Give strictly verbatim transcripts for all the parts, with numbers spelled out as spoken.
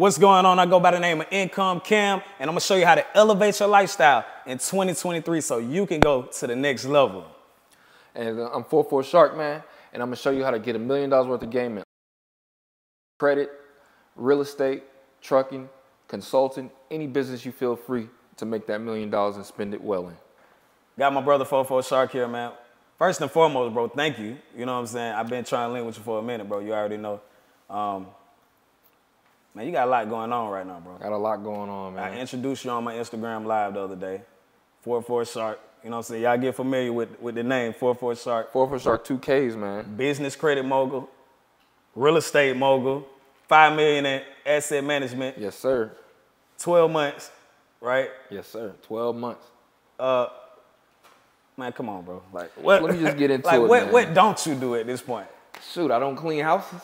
What's going on? I go by the name of Income Cam, and I'm gonna show you how to elevate your lifestyle in twenty twenty-three so you can go to the next level. And I'm forty-four Sharkk, man, and I'm gonna show you how to get a million dollars worth of gaming. Credit, real estate, trucking, consulting, any business you feel free to make that million dollars and spend it well in. Got my brother forty-four Sharkk here, man. First and foremost, bro, thank you. You know what I'm saying? I've been trying to link with you for a minute, bro. You already know. Um, Man, you got a lot going on right now, bro. Got a lot going on, man. I introduced you on my Instagram live the other day. forty-four Sharkk. You know what I'm saying? Y'all get familiar with, with the name, forty-four Sharkk. forty-four Sharkk, two Ks, man. Business credit mogul, real estate mogul, five million dollars in asset management. Yes, sir. twelve months, right? Yes, sir. twelve months. Uh, man, come on, bro. Like, what? Let me just get into like, it, what, man. What don't you do at this point? Shoot, I don't clean houses.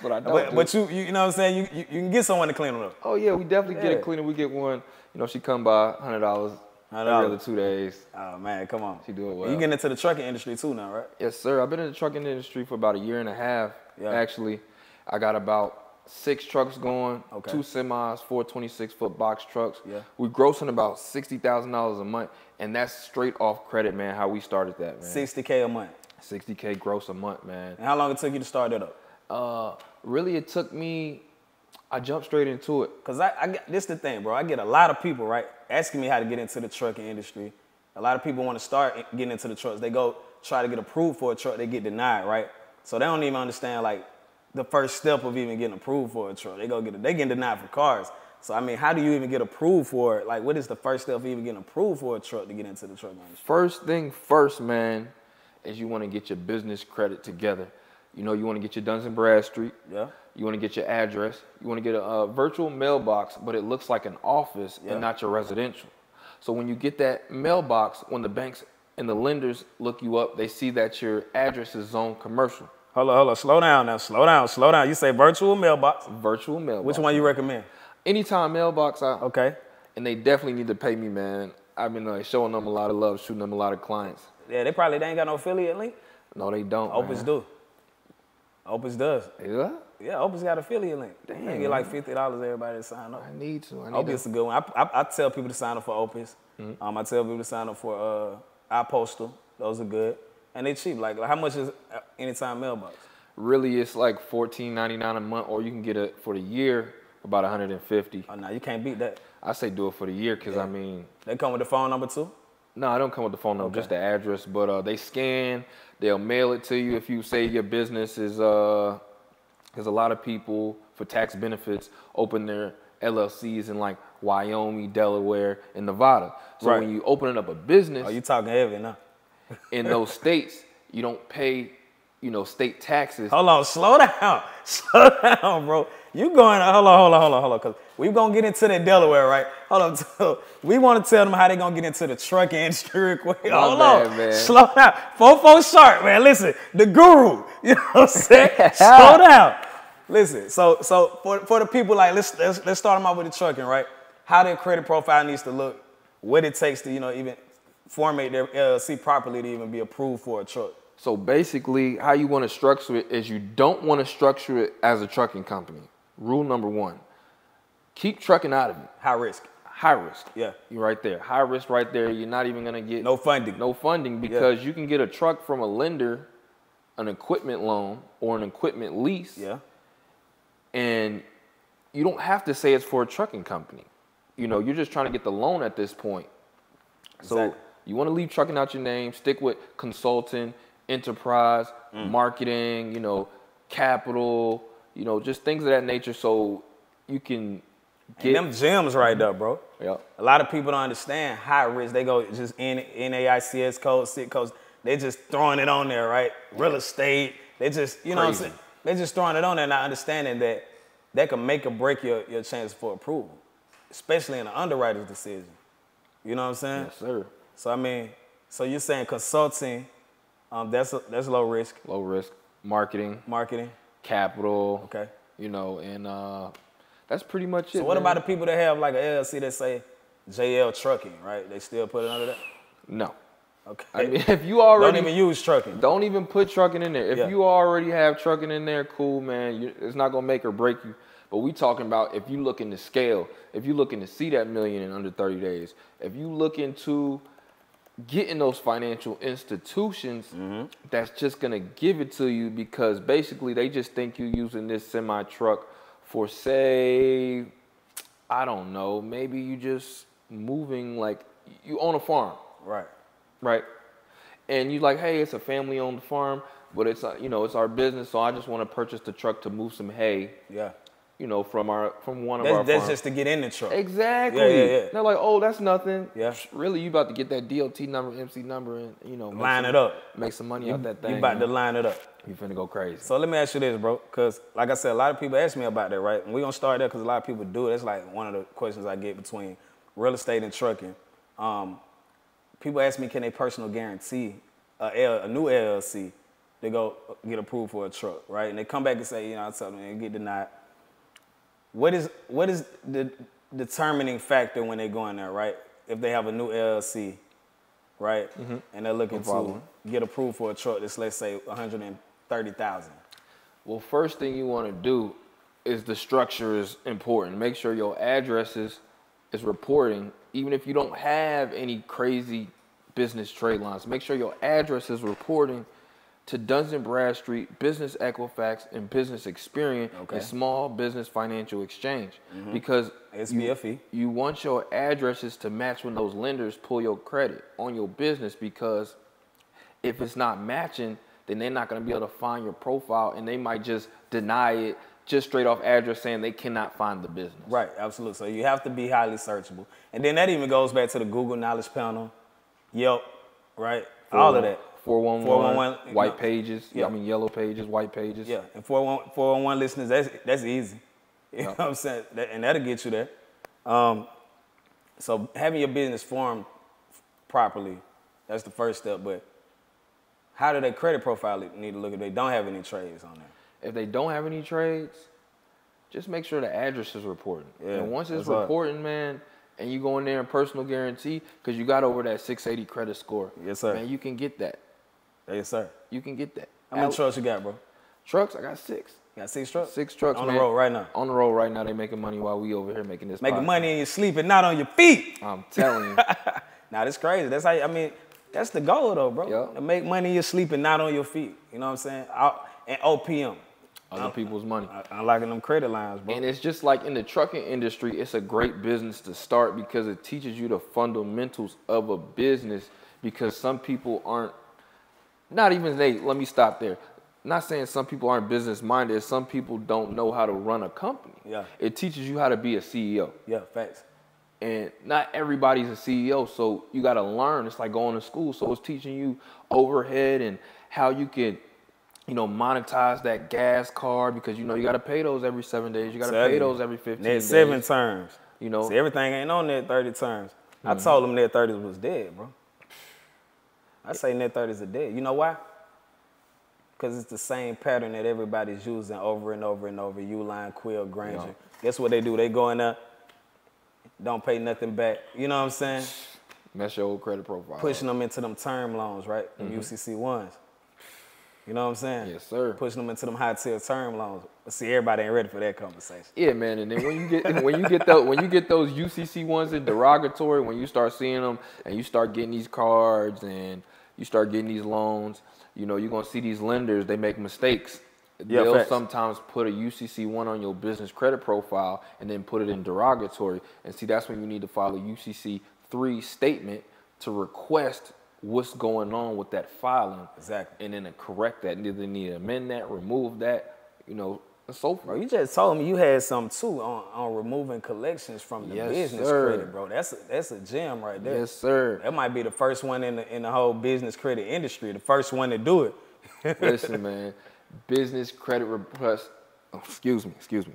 But, I but, but you, you, you know what I'm saying? You, you, you can get someone to clean them up. Oh, yeah, we definitely yeah. get a cleaner. We get one. You know, she come by, one hundred dollars every other two days. Oh, man, come on. She do it well. You getting into the trucking industry too now, right? Yes, sir. I've been in the trucking industry for about a year and a half, yeah. actually. I got about six trucks going, okay. two semis, four twenty-six foot box trucks. Yeah. We're grossing about sixty thousand dollars a month, and that's straight off credit, man, how we started that, man. sixty K a month. sixty K gross a month, man. And how long it took you to start that up? Uh, really, it took me, I jumped straight into it. Because I, I, this is the thing, bro. I get a lot of people, right, asking me how to get into the trucking industry. A lot of people want to start getting into the trucks. They go try to get approved for a truck. They get denied, right? So they don't even understand, like, the first step of even getting approved for a truck. They go get, they getting denied for cars. So, I mean, how do you even get approved for it? Like, what is the first step of even getting approved for a truck to get into the trucking industry? First thing first, man, is you want to get your business credit together. You know, you want to get your Duns and Bradstreet. Yeah. You want to get your address. You want to get a, a virtual mailbox, but it looks like an office yeah. and not your residential. So when you get that mailbox, when the banks and the lenders look you up, they see that your address is zone commercial. Hold on, hold on. Slow down now. Slow down. Slow down. You say virtual mailbox. Virtual mailbox. Which one you recommend? Anytime Mailbox. I, okay. And they definitely need to pay me, man. I've been uh, showing them a lot of love, shooting them a lot of clients. Yeah, they probably they ain't got no affiliate link. No, they don't. Opus do. Opus does. Yeah? Yeah, Opus got affiliate link. Damn. They get like fifty dollars everybody to sign up. I need to. I need Opus to. Is a good one. I, I, I tell people to sign up for Opus. Mm-hmm. um, I tell people to sign up for uh, iPostal. Those are good. And they cheap. Like, like, how much is Anytime Mailbox? Really, it's like fourteen ninety-nine a month, or you can get it for the year for about one hundred fifty dollars. Oh, no, you can't beat that. I say do it for the year because, yeah. I mean. They come with the phone number, too? No, I don't come with the phone number, okay. just the address. But uh, they scan, they'll mail it to you. If you say your business is, uh, because a lot of people for tax benefits open their L L Cs in like Wyoming, Delaware, and Nevada. So right. when you open up a business, oh, you talking heavy now? In those states, you don't pay, you know, state taxes. Hold on, slow down, slow down, bro. You going? Hold on, hold on, hold on, hold on. Cause we gonna get into the Delaware, right? Hold on. So we want to tell them how they gonna get into the trucking industry real quick. My hold bad, on, man. Slow down. forty-four Sharkk, man. Listen, the guru. You know what I'm saying? Slow down. Listen. So, so for for the people, like let's, let's let's start them out with the trucking, right? How their credit profile needs to look, what it takes to you know even formate their L L C properly to even be approved for a truck. So basically, how you want to structure it is you don't want to structure it as a trucking company. Rule number one, keep trucking out of it. High risk. High risk. Yeah. You're right there. High risk right there. You're not even going to get... No funding. No funding because yeah. you can get a truck from a lender, an equipment loan, or an equipment lease. Yeah. And you don't have to say it's for a trucking company. You know, you're just trying to get the loan at this point. Exactly. So you want to leave trucking out your name, stick with consulting, enterprise, mm. marketing, you know, capital... You know, just things of that nature so you can get... And them gems right there, bro. Yeah. A lot of people don't understand high risk. They go just N A I C S code, sit codes. They just throwing it on there, right? Real estate. They just, you know Crazy. What I'm saying? They just throwing it on there, not understanding that that can make or break your, your chance for approval, especially in an underwriter's decision. You know what I'm saying? Yes, sir. So, I mean, so you're saying consulting, um, that's, a, that's low risk. Low risk. Marketing. Marketing. Capital, okay, you know, and uh, that's pretty much it. So what man. About the people that have like an L L C that say J L Trucking, right? They still put it under that? No. Okay. I mean, if you already don't even use trucking. Don't even put trucking in there. If yeah. you already have trucking in there, cool, man. You, it's not gonna make or break you. But we talking about if you looking to scale, if you looking to see that million in under thirty days, if you looking to getting those financial institutions mm-hmm. that's just gonna give it to you, because basically they just think you're using this semi truck for, say, I don't know, maybe you just moving, like you own a farm, right? Right, and you like, hey, it's a family owned farm, but it's uh, you know, it's our business, so I just want to purchase the truck to move some hay. Yeah. You know, from our from one of that's, our that's farms. Just to get in the truck. Exactly. Yeah, yeah, yeah. They're like, oh, that's nothing. Yeah. Really, you about to get that D O T number, M C number, and you know, line some, it up, make some money you, out that thing. You about man. to line it up. You finna go crazy. So let me ask you this, bro, because like I said, a lot of people ask me about that, right? And we are gonna start there because a lot of people do it. It's like one of the questions I get between real estate and trucking. Um, people ask me, can they personal guarantee a, L, a new L L C to go get approved for a truck, right? And they come back and say, you know, I tell them, and get denied. What is what is the determining factor when they go in there, right? If they have a new L L C, right, mm-hmm. and they're looking no to get approved for a truck that's, let's say, one hundred thirty thousand dollars. Well, first thing you want to do is the structure is important. Make sure your address is, is reporting, even if you don't have any crazy business trade lines. Make sure your address is reporting to Duns and Bradstreet, Business Equifax, and Business Experian, okay. and Small Business Financial Exchange. Mm-hmm. Because you, you want your addresses to match when those lenders pull your credit on your business, because if it's not matching, then they're not gonna be able to find your profile, and they might just deny it just straight off address, saying they cannot find the business. Right, absolutely. So you have to be highly searchable. And then that even goes back to the Google Knowledge Panel, Yelp, right? For all of that. four one one, white no. pages, yeah. I mean yellow pages, white pages. Yeah, and four one one listeners, that's that's easy. You yeah. know what I'm saying? That, and that'll get you there. Um, so having your business formed properly, that's the first step. But how do their credit profile need to look if they don't have any trades on there? If they don't have any trades, just make sure the address is reporting. Yeah, and once it's reporting, right. man, and you go in there and personal guarantee, because you got over that six eighty credit score. Yes, sir. Man, you can get that. Yes, sir. You can get that. How many trucks you got, bro? Trucks? I got six. You got six trucks? Six trucks, on man. the road right now. On the road right now. They making money while we over here making this Making podcast. money and you're sleeping, not on your feet. I'm telling you. Nah, that's crazy. That's how, I mean, that's the goal, though, bro. Yep. To make money, you're sleeping, not on your feet. You know what I'm saying? I'll, and O P M. Other I'm, people's money. I'm liking them credit lines, bro. And it's just like in the trucking industry, it's a great business to start because it teaches you the fundamentals of a business, because some people aren't Not even they, let me stop there. Not saying some people aren't business minded, some people don't know how to run a company. Yeah. It teaches you how to be a C E O. Yeah, facts. And not everybody's a C E O, so you gotta learn. It's like going to school. So it's teaching you overhead and how you can, you know, monetize that gas card, because you know you gotta pay those every seven days, you gotta seven. pay those every fifteen Net days. Seven terms. You know. So everything ain't on net thirty terms. Mm-hmm. I told them net thirties was dead, bro. I say net thirties are dead. You know why? Because it's the same pattern that everybody's using over and over and over. Uline, Quill, Granger. Yeah. Guess what they do? They go in there, don't pay nothing back. You know what I'm saying? Mess your old credit profile. Pushing them into them term loans, right? Them mm-hmm. U C C ones. You know what I'm saying? Yes, sir. Pushing them into them high tier term loans. See, everybody ain't ready for that conversation. Yeah, man. And then when you get when you get those when you get those U C C ones in derogatory, when you start seeing them and you start getting these cards and you start getting these loans, you know, you're gonna see these lenders, they make mistakes. Yeah, They'll facts. sometimes put a U C C one on your business credit profile and then put it in derogatory. And see, that's when you need to file a U C C three statement to request what's going on with that filing. Exactly. And then to correct that, either need to amend that, remove that, you know, and so forth. Bro, you just told me you had some too on, on removing collections from the yes, business sir. credit, bro. That's a, that's a gem right there. Yes, sir. That might be the first one in the in the whole business credit industry, the first one to do it. Listen, man, business credit request. Oh, excuse me, excuse me.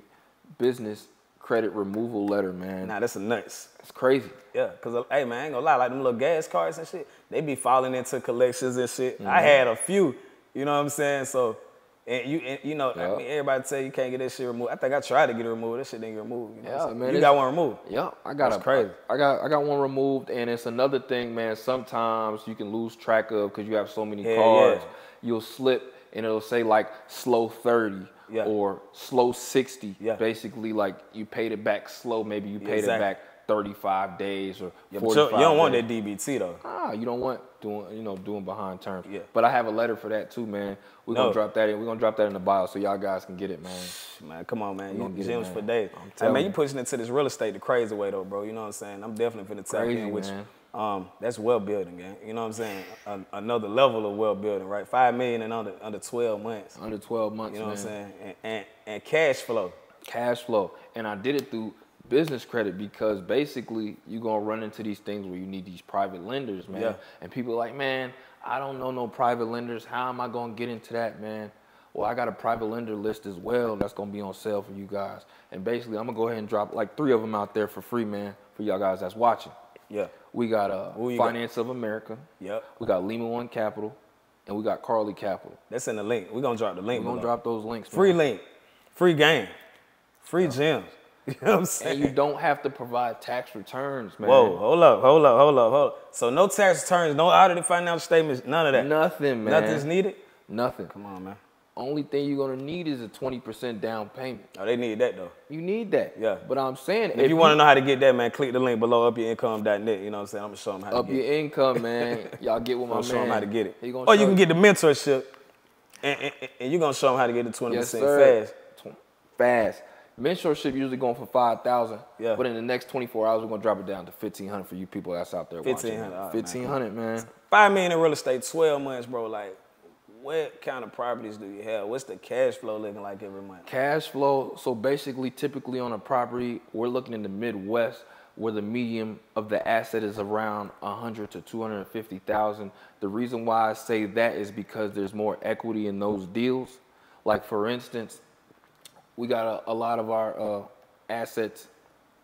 Business credit removal letter, man. Nah, that's a nuts. It's crazy. Yeah, cause hey, man, I ain't gonna lie, like them little gas cards and shit, they be falling into collections and shit. Mm-hmm. I had a few, you know what I'm saying? So And you, and you know, yep. I mean, everybody tell you, you can't get that shit removed. I think I tried to get it removed. That shit didn't get removed. You know yeah, what man, you got one removed. Yeah, I got That's a, crazy. I got I got one removed, and it's another thing, man. Sometimes you can lose track of because you have so many yeah, cards. Yeah. You'll slip, and it'll say like slow thirty yeah. or slow sixty. Yeah. Basically, like you paid it back slow. Maybe you paid exactly. it back thirty-five days or yeah, forty-five. You don't want that D B T though. Ah, you don't want doing you know doing behind terms. Yeah. But I have a letter for that too, man. We're no. gonna drop that in. We're gonna drop that in the bio so y'all guys can get it, man. Man, come on, man. You gems for days. Hey, man, you pushing into this real estate the crazy way though, bro. You know what I'm saying? I'm definitely finna tap in with you. Um, that's well building, gang. You know what I'm saying? A, another level of well building, right? Five million in under under twelve months. Under twelve months. You know man. what I'm saying? And, and and cash flow. Cash flow. And I did it through business credit, because basically you're going to run into these things where you need these private lenders, man. Yeah. And people are like, man, I don't know no private lenders. How am I going to get into that, man? Well, I got a private lender list as well that's going to be on sale for you guys. And basically, I'm going to go ahead and drop like three of them out there for free, man, for y'all guys that's watching. Yeah. We got uh, Finance got? of America. Yep. We got Lima One Capital. And we got Carly Capital. That's in the link. We're going to drop the link. We're going to drop those links. Free man. link. Free game. Free yeah. gems. You know what I'm saying? And you don't have to provide tax returns, man. Whoa, hold up, hold up, hold up, hold up. So no tax returns, no audited financial statements, none of that. Nothing, man. Nothing's needed? Nothing. Come on, man. Only thing you're going to need is a twenty percent down payment. Oh, they need that, though. You need that. Yeah. But I'm saying... If, if you want to know how to get that, man, click the link below, up your income dot net. You know what I'm saying? I'm going to show them how up to get it. Up Your Income, man. Y'all get with my man. I'm going to show them how to get it. Or you can them. get the mentorship, and, and, and, and you're going to show them how to get the twenty percent yes, fast. Fast. Mentorship usually going for five thousand dollars, yeah. but in the next twenty-four hours, we're going to drop it down to fifteen hundred dollars for you people that's out there watching. fifteen hundred dollars. fifteen hundred dollars, man. five million dollars in real estate, twelve months, bro. Like, what kind of properties do you have? What's the cash flow looking like every month? Cash flow, so basically, typically on a property, we're looking in the Midwest where the median of the asset is around one hundred thousand to two hundred fifty thousand dollars. The reason why I say that is because there's more equity in those deals. Like, for instance, we got a, a lot of our uh, assets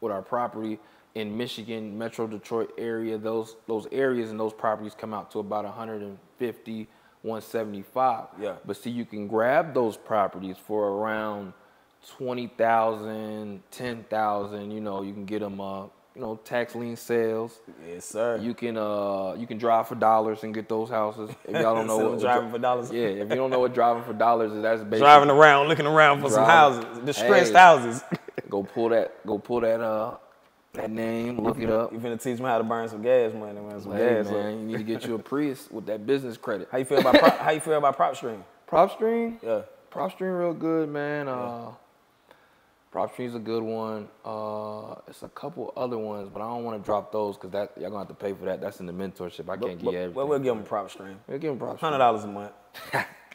with our property in Michigan, Metro Detroit area. Those those areas and those properties come out to about one fifty, one seventy-five. Yeah. But see, you can grab those properties for around twenty thousand, ten thousand. You know, you can get them, uh, you know, tax lien sales. Yes, sir. You can uh, you can drive for dollars and get those houses. If y'all don't know what driving for dollars. Yeah, if you don't know what driving for dollars is, that's basically driving around, looking around for driving. some houses, distressed hey, houses. Go pull that. Go pull that. Uh, that name. Look it up. You finna teach me how to burn some gas money, man. Some hey, gas, man. You need to get you a Prius with that business credit. How you feel about prop, how you feel about PropStream? PropStream? Yeah. PropStream real good, man. Yeah. Uh. PropStream's a good one. Uh, it's a couple other ones, but I don't want to drop those because that y'all gonna have to pay for that. That's in the mentorship. I can't give everything. Well, we'll give them PropStream. We'll give them PropStream. Hundred dollars a month.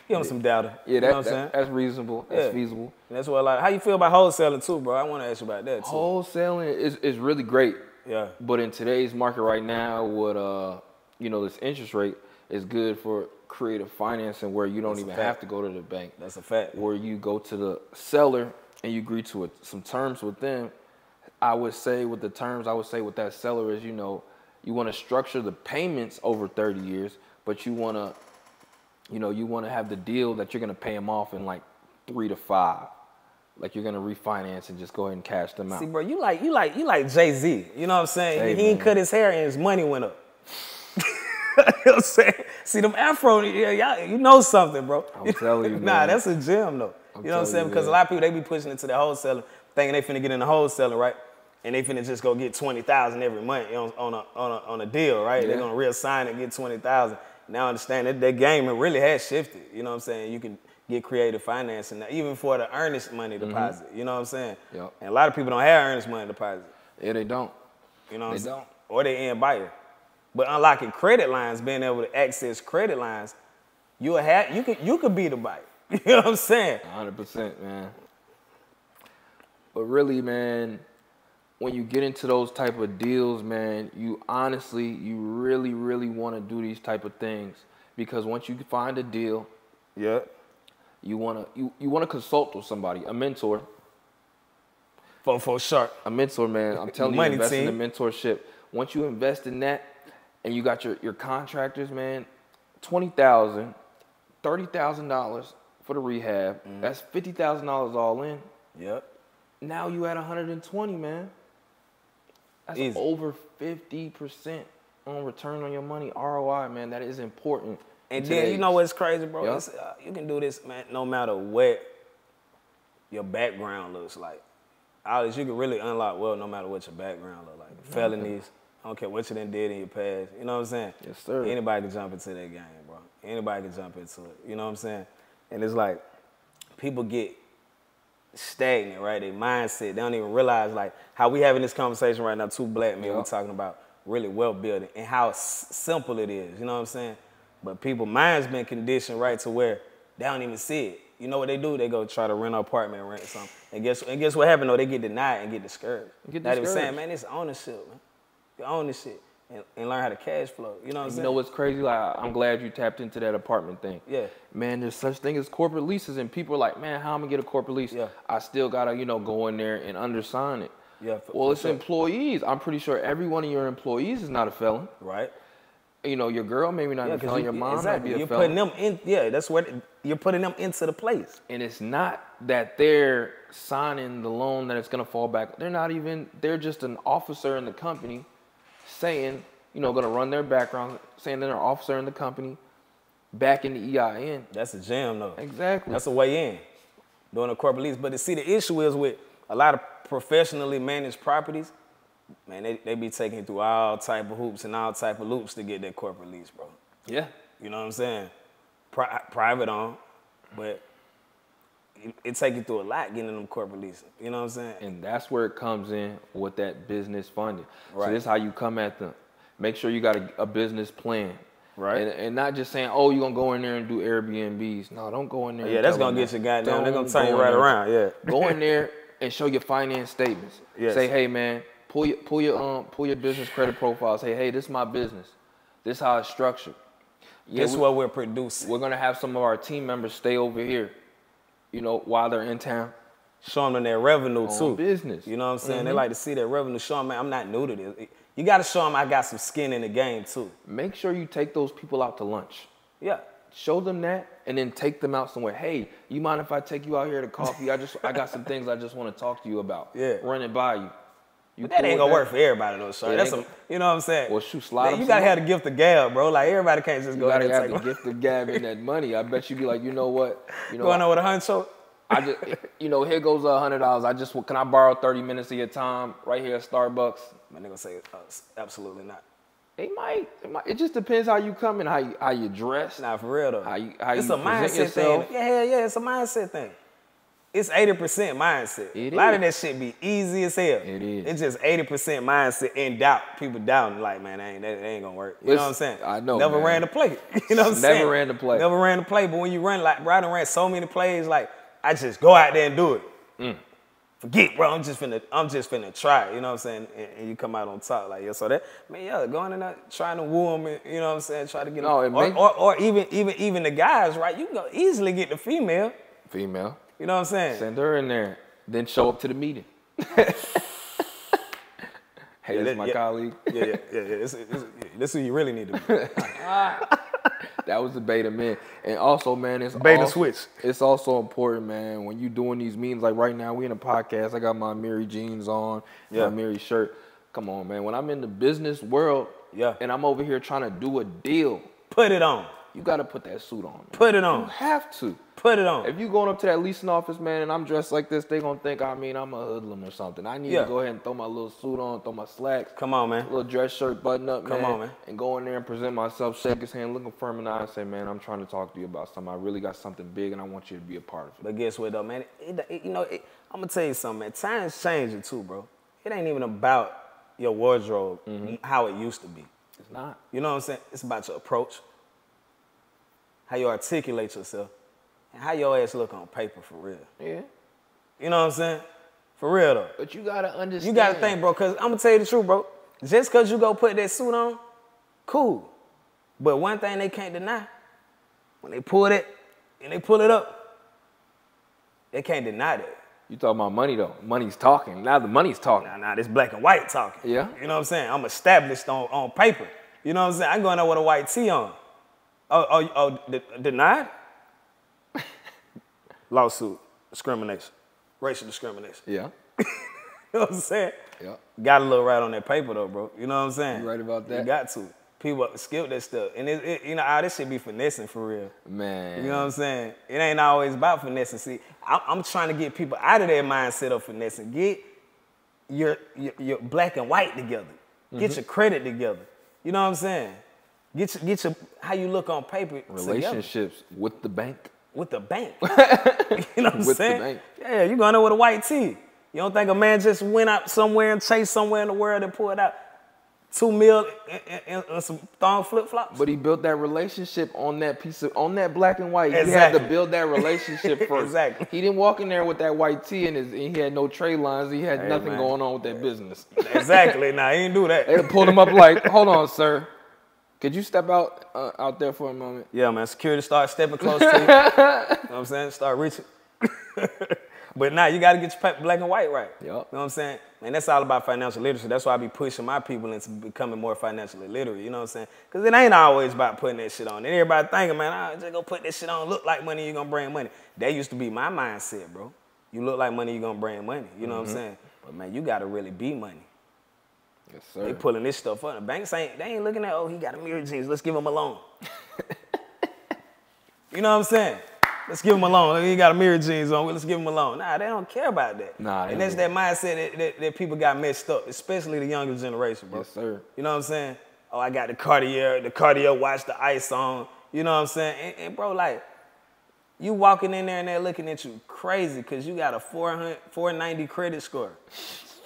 Give them some data. Yeah, that, you know what I'm that, saying? That's reasonable. That's yeah. feasible. And that's what I like. How you feel about wholesaling too, bro? I want to ask you about that too. Wholesaling is is really great. Yeah. But in today's market right now, with uh, you know, this interest rate is good for creative financing where you don't that's even have to go to the bank. That's a fact. Where you go to the seller and you agree to it, some terms with them. I would say with the terms, I would say with that seller is, you know, you want to structure the payments over thirty years, but you want to, you know, you want to have the deal that you're going to pay them off in like three to five. Like you're going to refinance and just go ahead and cash them out. See, bro, you like, you like, you like Jay-Z, you know what I'm saying? Hey, he man. didn't cut his hair and his money went up. You know what I'm saying? See, them afro, yeah, you know something, bro. I'm telling you, Nah, man. that's a gem though. I'm you know what I'm saying? Because that. a lot of people, they be pushing into the wholesaler, thinking they finna get in the wholesaler, right? And they finna just go get twenty thousand every month on, on, a, on, a, on a deal, right? Yeah. They're gonna reassign and get twenty thousand. Now I understand that that game really has shifted. You know what I'm saying? You can get creative financing now, even for the earnest money deposit. Mm-hmm. You know what I'm saying? Yep. And a lot of people don't have earnest money deposit. Yeah, they don't. You know what they I'm saying? Don't. Or they end buyer. But unlocking credit lines, being able to access credit lines, you'll have, you could, you could be the buyer. You know what I'm saying? one hundred percent, man. But really, man, when you get into those type of deals, man, you honestly, you really, really want to do these type of things. Because once you find a deal, yeah, you want to you, you want to consult with somebody, a mentor. forty-four Sharkk. A mentor, man. I'm telling you, invest in the mentorship. Once you invest in that and you got your, your contractors, man, twenty thousand dollars, thirty thousand dollars, for the rehab. Mm-hmm. That's fifty thousand dollars all in. Yep. Now you at one hundred twenty, man. That's Easy. Over fifty percent on return on your money, R O I, man. That is important. And then, you know what's crazy, bro? Yep. It's, uh, you can do this, man, no matter what your background looks like. Alice, you can really unlock well no matter what your background looks like. Mm-hmm. Felonies, I don't care what you done did in your past. You know what I'm saying? Yes, sir. Anybody can jump into that game, bro. Anybody can jump into it. You know what I'm saying? And it's like, people get stagnant, right? Their mindset, they don't even realize, like, how we having this conversation right now, two black men, yep. we talking about really wealth building and how s simple it is. You know what I'm saying? But people's minds been conditioned right to where they don't even see it. You know what they do? They go try to rent an apartment, rent something. And guess, and guess what happened though? They get denied and get discouraged. Get discouraged. Not even saying, man, it's ownership, man. You own this shit and, and learn how to cash flow. You know what I'm saying? You know what's crazy? Like, I'm glad you tapped into that apartment thing. Yeah. Man, there's such thing as corporate leases, and people are like, man, how am I gonna get a corporate lease? Yeah. I still gotta, you know, go in there and undersign it. Yeah. For, well, for it's sure. employees. I'm pretty sure every one of your employees is not a felon. Right. You know, your girl maybe not yeah, a felon, you, your mom exactly. might be a you're felon. You're putting them in, yeah, that's what, you're putting them into the place. And it's not that they're signing the loan that it's gonna fall back. They're not even, they're just an officer in the company saying, you know, gonna run their background, saying they're an officer in the company, back in the E I N. That's a jam though. Exactly. That's a way in, doing a corporate lease. But to see, the issue is with a lot of professionally managed properties, man, they, they be taking through all type of hoops and all type of loops to get that corporate lease, bro. Yeah. You know what I'm saying? Pri private on, but it, it take you through a lot getting them corporate leases. You know what I'm saying? And that's where it comes in with that business funding. Right. So this is how you come at them. Make sure you got a, a business plan. Right. And, and not just saying, oh, you're going to go in there and do Airbnbs. No, don't go in there. Yeah, that's going to get you goddamn. They're going to turn you right around. Yeah. Go in there and show your finance statements. Yes. Say, hey, man. Pull your, pull your um pull your business credit profile. Say, hey, this is my business. This is how it's structured. Yeah, this is we, what we're producing. We're gonna have some of our team members stay over here, you know, while they're in town. Show them their revenue on too. Business. You know what I'm saying? Mm-hmm. They like to see their revenue. Show them, man, I'm not new to this. You gotta show them I got some skin in the game too. Make sure you take those people out to lunch. Yeah. Show them that, and then take them out somewhere. Hey, you mind if I take you out here to coffee? I just I got some things I just want to talk to you about. Yeah. Run it by you. You but that ain't gonna that? work for everybody though, sir. Yeah, that's a, you know what I'm saying? Well, shoot, slide. Man, you gotta have the gift of gab, bro. Like, everybody can't just you go. You gotta have the gift of gab and that money. I bet you be like, you know what? You know, going on with a huncho. I just, you know, here goes a hundred dollars. I just, can I borrow thirty minutes of your time right here at Starbucks? My nigga say, uh, absolutely not. They might, they might. It just depends how you come and how you, how you dress. Nah, for real though. How you, how it's you a mindset yourself. thing. Yeah, yeah, yeah. It's a mindset thing. It's eighty percent mindset. It a lot is. of that shit be easy as hell. It is. It's just eighty percent mindset and doubt. People doubting, like, man, that ain't, that ain't gonna work. You it's, know what I'm saying? I know. Never man. ran the play. You know what I'm Never saying? Never ran the play. Never ran the play. But when you run, like, bro, I done ran so many plays, like, I just go out there and do it. Mm. Forget, bro. I'm just finna, I'm just finna try. You know what I'm saying? And, and you come out on top, like, yeah. So that, man, yeah, going in there trying to woo them, and, you know what I'm saying? Try to get no, them. Or, or, or even, even, even the guys, right? You can go easily get the female. Female. You know what I'm saying? Send her in there, then show up to the meeting. Hey, yeah, this is my yeah, colleague. Yeah, yeah, yeah. yeah. This is who you really need to be. That was the beta, man. And also, man, it's beta also, switch. It's also important, man, when you doing these meetings. Like right now, we in a podcast. I got my Mary jeans on, yeah. my Mary shirt. Come on, man. When I'm in the business world, yeah, and I'm over here trying to do a deal, put it on. You got to put that suit on, man. Put it on. You have to. Put it on. If you going up to that leasing office, man, and I'm dressed like this, they going to think, I mean, I'm a hoodlum or something. I need yeah. to go ahead and throw my little suit on, throw my slacks. Come on, man. Little dress shirt button up, Come man. Come on, man. And go in there and present myself, shake his hand, look him firm in the eye and say, man, I'm trying to talk to you about something. I really got something big, and I want you to be a part of it. But guess what, though, man? It, it, you know, it, I'm going to tell you something, man. Time's changing, too, bro. It ain't even about your wardrobe, mm-hmm. how it used to be. It's not. You know what I'm saying? It's about your approach. How you articulate yourself, and how your ass look on paper for real. Yeah. You know what I'm saying? For real, though. But you got to understand. You got to think, bro, because I'm going to tell you the truth, bro. Just because you go put that suit on, cool. But one thing they can't deny, when they pull it and they pull it up, they can't deny that. You talking about money, though. Money's talking. Now the money's talking. Now, now this black and white talking. Yeah. You know what I'm saying? I'm established on, on paper. You know what I'm saying? I'm going out with a white tee on. Oh, oh, oh, denied? lawsuit, discrimination, racial discrimination. Yeah. You know what I'm saying? Yeah. Got a little right on that paper though, bro. You know what I'm saying? You right about that. You got to. People skip that stuff. And it, it, you know, all this shit be finessing for real. Man. You know what I'm saying? It ain't always about finessing. See, I, I'm trying to get people out of their mindset of finessing. Get your, your, your black and white together. Get mm-hmm. your credit together. You know what I'm saying? Get your, get your, how you look on paper relationships together. With the bank. With the bank. You know what I'm saying? The bank. Yeah, you're going there with a white tee. You don't think a man just went out somewhere and chased somewhere in the world and pulled out two mil and, and, and some thong flip-flops? But he built that relationship on that piece of, on that black and white. Exactly. He had to build that relationship first. Exactly. He didn't walk in there with that white tee and, his, and he had no trade lines. He had hey, nothing man. going on with that business. Exactly. Nah, he didn't do that. They pulled him up like, hold on, sir. Could you step out uh, out there for a moment? Yeah, man. Security starts stepping close to you. You know what I'm saying? Start reaching. But now nah, you got to get your black and white right. Yep. You know what I'm saying? And that's all about financial literacy. That's why I be pushing my people into becoming more financially literate. You know what I'm saying? Because it ain't always about putting that shit on. And everybody thinking, man, I just go put that shit on. Look like money, you're going to bring money. That used to be my mindset, bro. You look like money, you're going to bring money. You know mm-hmm. what I'm saying? But, man, you got to really be money. Yes, sir. They pulling this stuff up. The banks ain't, they ain't looking at, oh, he got a mirror jeans. Let's give him a loan. You know what I'm saying? Let's give him a loan. He got a mirror jeans on. Let's give him a loan. Nah, they don't care about that. Nah, and that's that mindset that, that, that people got messed up, especially the younger generation, bro. Yes, sir. You know what I'm saying? Oh, I got the Cartier, the Cartier watch, the ice on. You know what I'm saying? And, and bro, like, you walking in there and they're looking at you crazy because you got a four ninety credit score.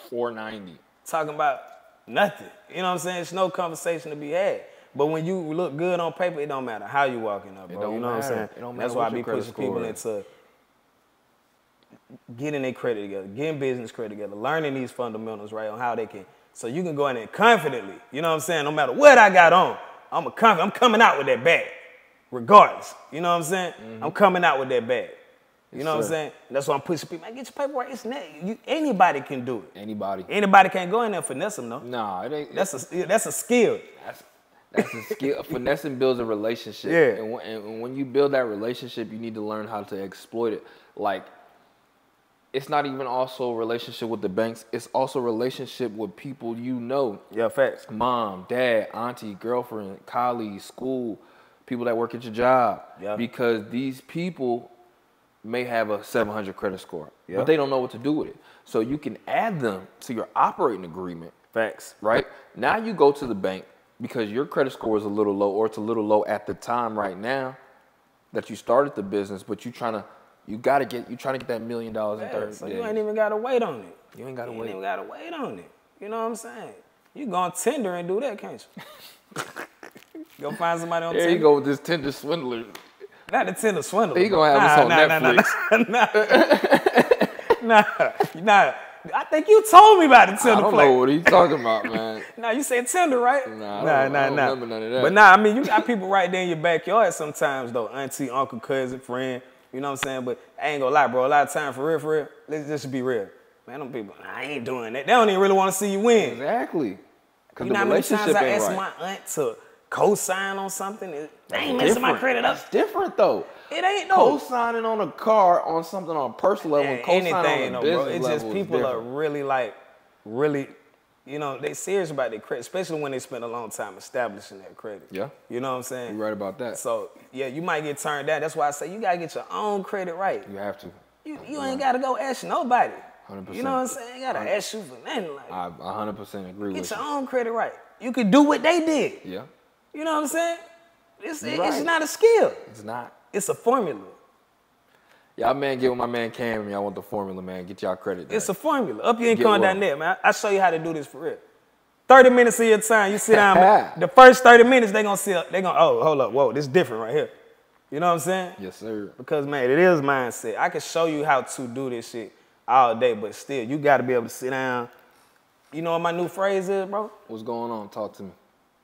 four ninety. Talking about nothing. You know what I'm saying? It's no conversation to be had. But when you look good on paper, it don't matter how you walking up, bro. You know matter. What I'm saying? It don't matter. That's why I be pushing score. people into getting their credit together, getting business credit together, learning these fundamentals, right, on how they can. So you can go in there confidently. You know what I'm saying? No matter what I got on, I'm a conf- I'm coming out with that bag, regardless. You know what I'm saying? Mm-hmm. I'm coming out with that bag. You know sure. what I'm saying? And that's why I'm pushing people. Man, get your paperwork. It's not, you, anybody can do it. Anybody. Anybody can't go in there and finesse them, though. Nah, it ain't. That's a, that's a skill. That's, that's a skill. Finessing builds a relationship. Yeah. And, w- and when you build that relationship, you need to learn how to exploit it. Like, it's not even also a relationship with the banks. It's also a relationship with people you know. Yeah, facts. Mom, dad, auntie, girlfriend, colleague, school, people that work at your job. Yeah. Because these people may have a seven hundred credit score, yep. but they don't know what to do with it. So you can add them to your operating agreement. Facts. Right? Now you go to the bank because your credit score is a little low, or it's a little low at the time right now that you started the business, but you trying to, you gotta get, you trying to get that million dollars in thirty days. So you ain't even gotta wait on it. You ain't gotta you wait. You ain't even gotta wait on it. You know what I'm saying? You go on Tinder and do that, can't you? Go find somebody on there Tinder. There you go with this Tinder swindler. Not the Tinder swindle. He gonna have nah, us on nah, Netflix. Nah, nah, nah, nah. I think you told me about the Tinder. I don't play. know what he's talking about, man. Nah, you said Tinder, right? Nah, nah, I don't, nah, I don't nah. remember none of that. But nah, I mean, you got people right there in your backyard sometimes, though. Auntie, uncle, cousin, friend. You know what I'm saying? But I ain't gonna lie, bro. A lot of time, for real, for real. Let's just be real, man. Them people, nah, I ain't doing that. They don't even really want to see you win. Exactly. You know how many times I asked right. my aunt to co-sign on something? It, They ain't messing different. my credit up. It's different, though. It ain't no. Co-signing on a car, on something on a personal level, yeah, co-signing anything, on a no, business bro. It's level just people are really, like, really, you know, they serious about their credit, especially when they spend a long time establishing their credit. Yeah. You know what I'm saying? You're right about that. So, yeah, you might get turned down. That's why I say you got to get your own credit right. You have to. You, you ain't got to go ask nobody. one hundred percent. You know what I'm saying? You got to ask you for nothing. Like, I one hundred percent agree with you. Get your own credit right. You can do what they did. Yeah. You know what I'm saying? It's, it, right. it's not a skill. It's not. It's a formula. Y'all man, get with my man Cam and y'all want the formula, man. Get y'all credit. It's right. a formula. up your income dot net, man. I'll show you how to do this for real. thirty minutes of your time, you sit down. Man. The first thirty minutes, they're going to see, they're going to, oh, hold up. Whoa, this is different right here. You know what I'm saying? Yes, sir. Because, man, it is mindset. I can show you how to do this shit all day, but still, you got to be able to sit down. You know what my new phrase is, bro? What's going on? Talk to me.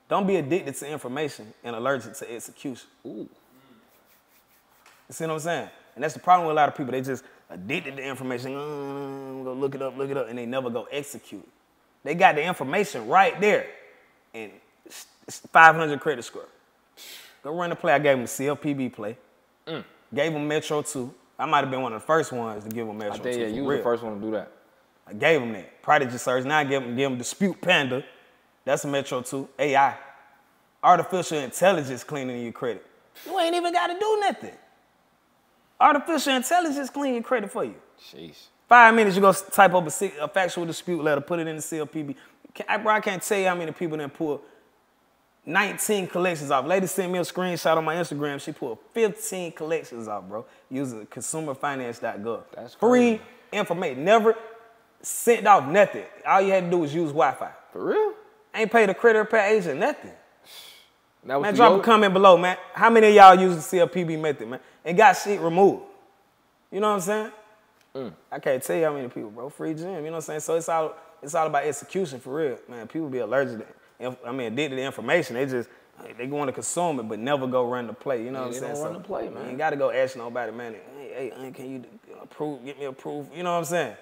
Don't be addicted to information and allergic to execution. Ooh. You see what I'm saying? And that's the problem with a lot of people. They just addicted to information. Mm, go look it up, look it up, and they never go execute. They got the information right there. And it's five hundred credit score. Go run the play. I gave them a C F P B play. Mm. Gave them Metro two. I might have been one of the first ones to give them Metro two. I tell you, you was the first one to do that. I gave them that. Prodigy search. Now I give them, give them Dispute Panda. That's a Metro two. A I. Artificial intelligence cleaning your credit. You ain't even got to do nothing. Artificial intelligence clean your credit for you. Jeez. Five minutes, you go type up a, a factual dispute letter, put it in the C F P B. I, bro, I can't tell you how many people done pulled nineteen collections off. Lady sent me a screenshot on my Instagram. She pulled fifteen collections off, bro, using consumer finance dot gov. That's crazy. Free information. Never sent off nothing. All you had to do was use Wi-Fi. For real? Ain't paid a credit repair agent nothing. That was man, drop old... a comment below, man. How many of y'all use the C F P B method, man, and got shit removed? You know what I'm saying? Mm. I can't tell you how many people, bro. Free gym, you know what I'm saying? So it's all it's all about execution, for real, man. People be allergic to, I mean, addicted to information. They just they going to consume it, but never go run the play. You know man, what I'm saying? Don't run so, the play, man. You gotta go ask nobody, man. Hey, hey, can you approve? Get me approved? You know what I'm saying?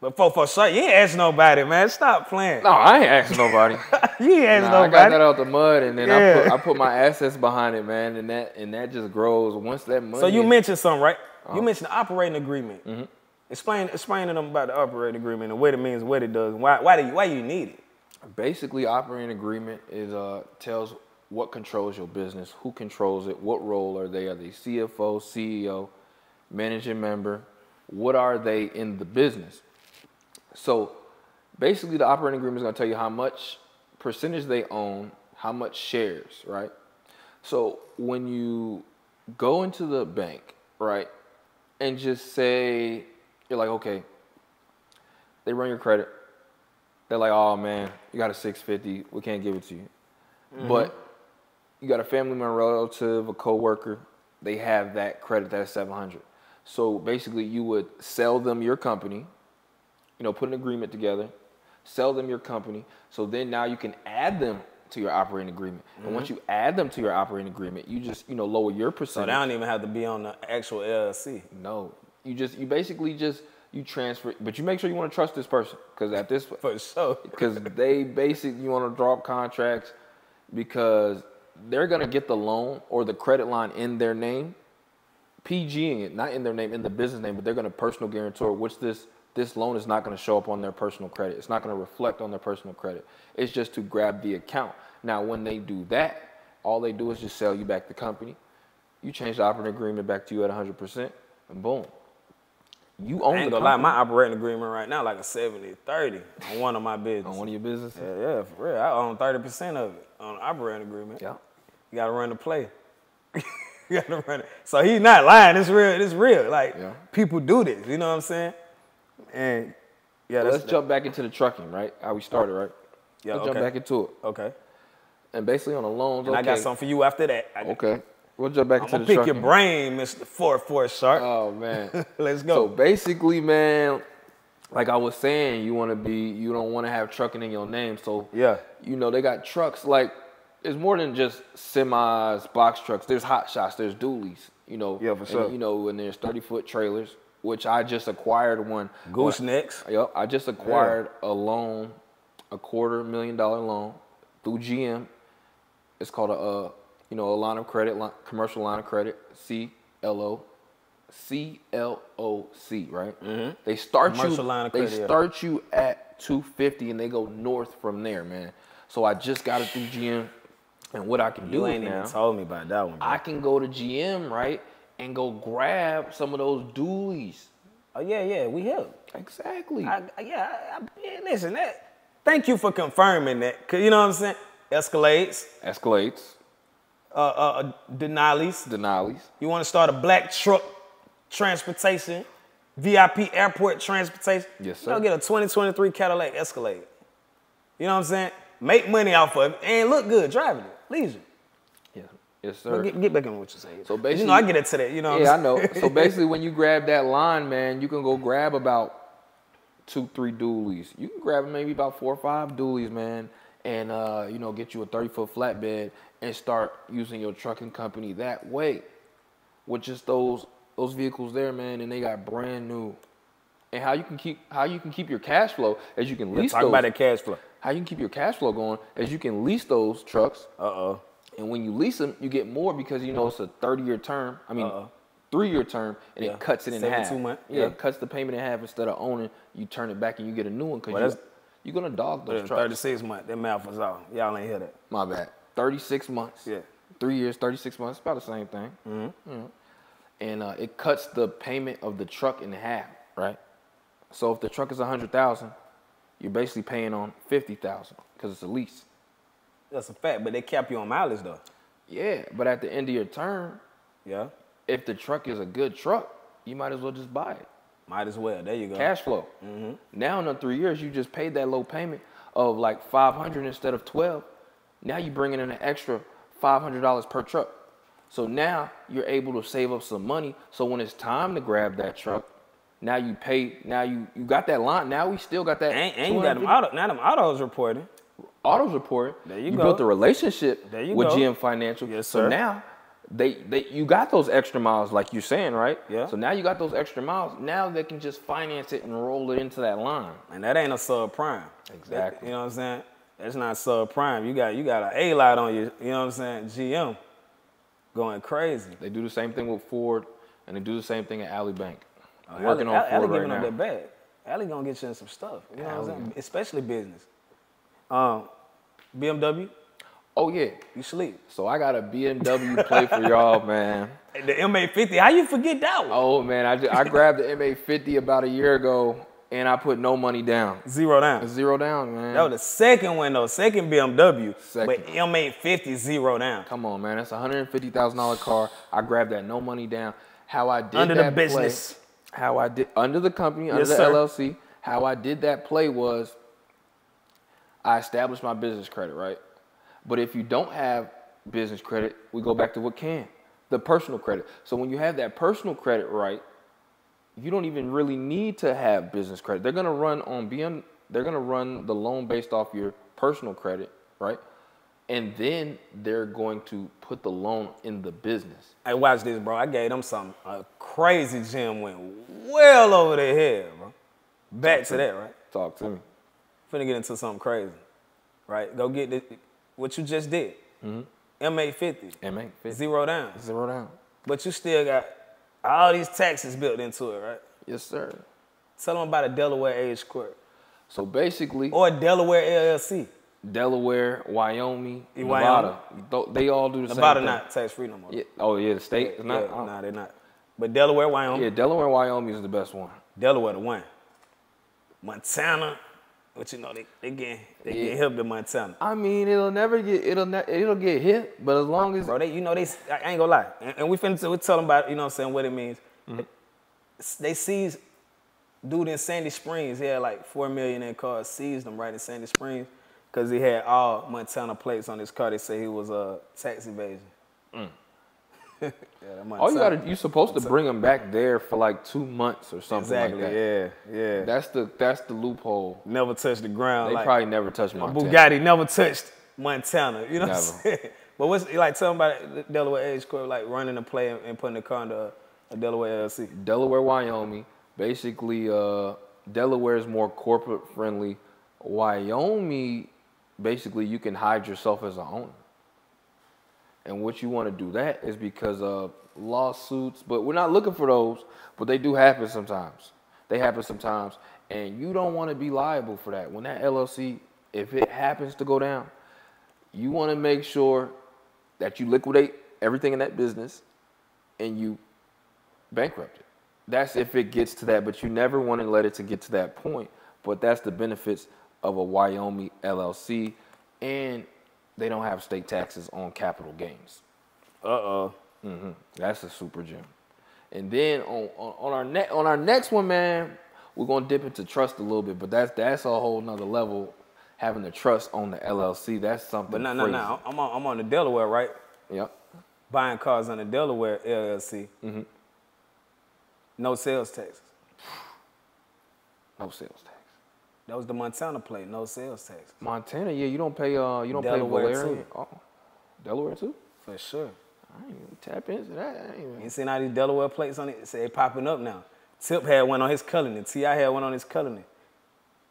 But forty-four Sharkk, you ain't ask nobody, man. Stop playing. No, I ain't ask nobody. You ain't ask nah, nobody. I got that out the mud, and then yeah. I, put, I put my assets behind it, man, and that and that just grows once that money. So you is... mentioned something, right? Uh-huh. You mentioned the operating agreement. Mm-hmm. Explain, explain to them about the operating agreement and what it means, what it does, and why why do you, why you need it. Basically, operating agreement is uh tells what controls your business, who controls it, what role are they? Are they C F O, C E O, managing member? What are they in the business? So basically the operating agreement is going to tell you how much percentage they own, how much shares, right? So when you go into the bank, right, and just say, you're like, okay, they run your credit. They're like, oh man, you got a six fifty, we can't give it to you. Mm-hmm. But you got a family member, relative, a coworker, they have that credit, that's seven hundred. So basically you would sell them your company, you know, put an agreement together, sell them your company. So then now you can add them to your operating agreement. Mm-hmm. And once you add them to your operating agreement, you just, you know, lower your percentage. So they don't even have to be on the actual L L C. No, you just, you basically just, you transfer, but you make sure you want to trust this person. Cause at this, for sure. Cause they basically, you want to drop contracts because they're going to get the loan or the credit line in their name, P G-ing it, not in their name, in the business name, but they're going to personal guarantor, which this, this loan is not going to show up on their personal credit. It's not going to reflect on their personal credit. It's just to grab the account. Now, when they do that, all they do is just sell you back the company. You change the operating agreement back to you at one hundred percent, and boom. You own I ain't the gonna lie, my operating agreement right now, like a seventy thirty on one of my business. On one of your businesses? Yeah, yeah, for real. I own thirty percent of it on the operating agreement. Yeah. You got to run the play. You got to run it. So he's not lying. It's real. It's real. Like, yeah. People do this. You know what I'm saying? And yeah, well, let's that. jump back into the trucking, right? How we started, right? Yeah, let's okay. jump back into it. Okay. And basically on the loans. And okay. I got something for you after that. I okay. We'll jump back I'm into the trucking. I'm gonna pick your brain, Mister forty-four Sharkk. Oh man, let's go. So basically, man, like I was saying, you want to be, you don't want to have trucking in your name. So yeah, you know they got trucks. Like it's more than just semis, box trucks. There's hot shots. There's dualies. You know. Yeah, for sure. And, you know, and there's thirty foot trailers, which I just acquired one. Goosenecks. Yep, I just acquired yeah. a loan, a quarter million dollar loan through G M. It's called a, uh, you know, a line of credit, line, commercial line of credit, C L O, C L O C, right? Mm-hmm. They start commercial you, line of credit, they start yeah. you at two fifty and they go north from there, man. So I just got it through G M, and what I can you do ain't now, even told me about that one. Bro. I can go to G M, right? And go grab some of those dualies. Oh yeah, yeah, we help. Exactly. I, yeah, I, I, yeah, listen. That. Thank you for confirming that. Cause you know what I'm saying. Escalades. Escalades. Uh, uh, Denali's. Denali's. You want to start a black truck transportation, V I P airport transportation? Yes, sir. You know, get a twenty twenty-three Cadillac Escalade. You know what I'm saying? Make money off of it and look good driving it. Leisure. Yes, sir. Get, get back on what you're saying. So basically, you know, I get into that. You know. What yeah, I'm I know. So basically, when you grab that line, man, you can go grab about two, three dualies. You can grab maybe about four or five dualies, man, and uh, you know, get you a thirty foot flatbed and start using your trucking company that way, with just those those vehicles there, man, and they got brand new. And how you can keep how you can keep your cash flow as you can lease. Talk about that cash flow. How you can keep your cash flow going as you can lease those trucks. Uh oh. And when you lease them, you get more because, you know, it's a thirty year term. I mean, uh-uh. three-year term, and yeah. it cuts it in half. seventy-two months. Yeah, yeah, it cuts the payment in half. Instead of owning, you turn it back and you get a new one because well, you, you're going to dog those trucks. thirty-six months. That mouth was off. Y'all ain't hear that. My bad. thirty-six months. Yeah. Three years, thirty-six months. About the same thing. Mm-hmm. Mm-hmm. And uh, it cuts the payment of the truck in half, right? So if the truck is one hundred thousand dollars, you're basically paying on fifty thousand dollars because it's a lease. That's a fact, but they cap you on mileage, though. Yeah, but at the end of your term, yeah, if the truck is a good truck, you might as well just buy it. Might as well. There you go. Cash flow. Mm-hmm. Now in the three years, you just paid that low payment of like five hundred dollars instead of twelve. Now you're bringing in an extra five hundred dollars per truck. So now you're able to save up some money. So when it's time to grab that truck, now you pay. Now you, you got that line. Now we still got that. And, and you got them auto. Now them autos reporting. Autos reporting. There you, you go. You built a relationship there you with go. G M Financial. Yes, sir. So now they they you got those extra miles, like you're saying, right? Yeah. So now you got those extra miles. Now they can just finance it and roll it into that line. And that ain't a subprime. Exactly. That, you know what I'm saying? That's not subprime. You got you got an A lot on you. You know what I'm saying? G M going crazy. They do the same thing with Ford, and they do the same thing at Ally Bank. Oh, working Ally, on Ally, Ford Ally right now. Ally giving up that bag. Ally gonna get you in some stuff. You know Ally. What I'm saying? Especially business. Um, B M W. Oh yeah, you sleep. So I got a B M W play for y'all, man. The M A fifty. How you forget that one? Oh man, I just, I grabbed the M A fifty about a year ago, and I put no money down. Zero down. Zero down, man. That was the second one though, second B M W, second. But M A fifty zero down. Come on, man, that's a hundred and fifty thousand dollar car. I grabbed that no money down. How I did under that the business. Play, how I did under the company, under yes, the sir. L L C. How I did that play was, I established my business credit, right? But if you don't have business credit, we go back to what can, the personal credit. So when you have that personal credit, right, you don't even really need to have business credit. They're gonna run on B M, they're gonna run the loan based off your personal credit, right? And then they're going to put the loan in the business. Hey, watch this, bro. I gave them something. A crazy gym went well over their head, bro. Back Talk to, to that, right? Talk to me. Finna get into something crazy, right? Go get this. What you just did, mm-hmm. M A fifty. M A fifty. Zero down. Zero down. But you still got all these taxes built into it, right? Yes, sir. Tell them about a Delaware age court. So basically. Or a Delaware L L C. Delaware, Wyoming, Nevada. Wyoming. They all do the Nevada same thing. Nevada not tax-free no more. Yeah. Oh, yeah, the state? Yeah, not, yeah, nah, they're not. But Delaware, Wyoming. Yeah, Delaware, Wyoming is the best one. Delaware the one. Montana. But you know, they, they get they yeah. get hip to Montana. I mean, it'll never get it'll ne it'll get hip, but as long as bro, they you know they I ain't gonna lie, and, and we finna we tell them about you know what I'm saying what it means. Mm-hmm. They, they seized dude in Sandy Springs. He had like four million in cars. Seized him right in Sandy Springs because he had all Montana plates on his car. They say he was a uh, tax evasion. Mm. yeah, all you gotta you're supposed Montana. to bring him back there for like two months or something exactly, like that. Yeah, yeah. That's the that's the loophole. Never touched the ground. They like, probably never touched Montana. Bugatti never touched Montana. You know never. what I'm saying? But what's like talking about Delaware age court, like running a play and, and putting the car into a, a Delaware L L C. Delaware, Wyoming. Basically, uh, Delaware is more corporate friendly. Wyoming, basically, you can hide yourself as an owner. And what you want to do that is because of lawsuits, but we're not looking for those, but they do happen sometimes. They happen sometimes, and you don't want to be liable for that. When that L L C, if it happens to go down, you want to make sure that you liquidate everything in that business and you bankrupt it. That's if it gets to that, but you never want to let it to get to that point. But that's the benefits of a Wyoming L L C, and they don't have state taxes on capital gains. Uh-oh. Mm-hmm. That's a super gem. And then on, on, on, our ne on our next one, man, we're going to dip into trust a little bit, but that's that's a whole nother level, having the trust on the L L C. That's something But no, no, no. I'm on, I'm on the Delaware, right? Yep. Buying cars on the Delaware L L C. Mm-hmm. No sales taxes. No sales tax. That was the Montana play, no sales tax. Montana, yeah, you don't pay. Uh, you don't Delaware pay Valerian. Oh, Delaware too, for sure. I ain't even tap into that. I ain't even... You seen all these Delaware plates on it? Say they popping up now. Tip had one on his Cullinan. Ti had one on his Cullinan.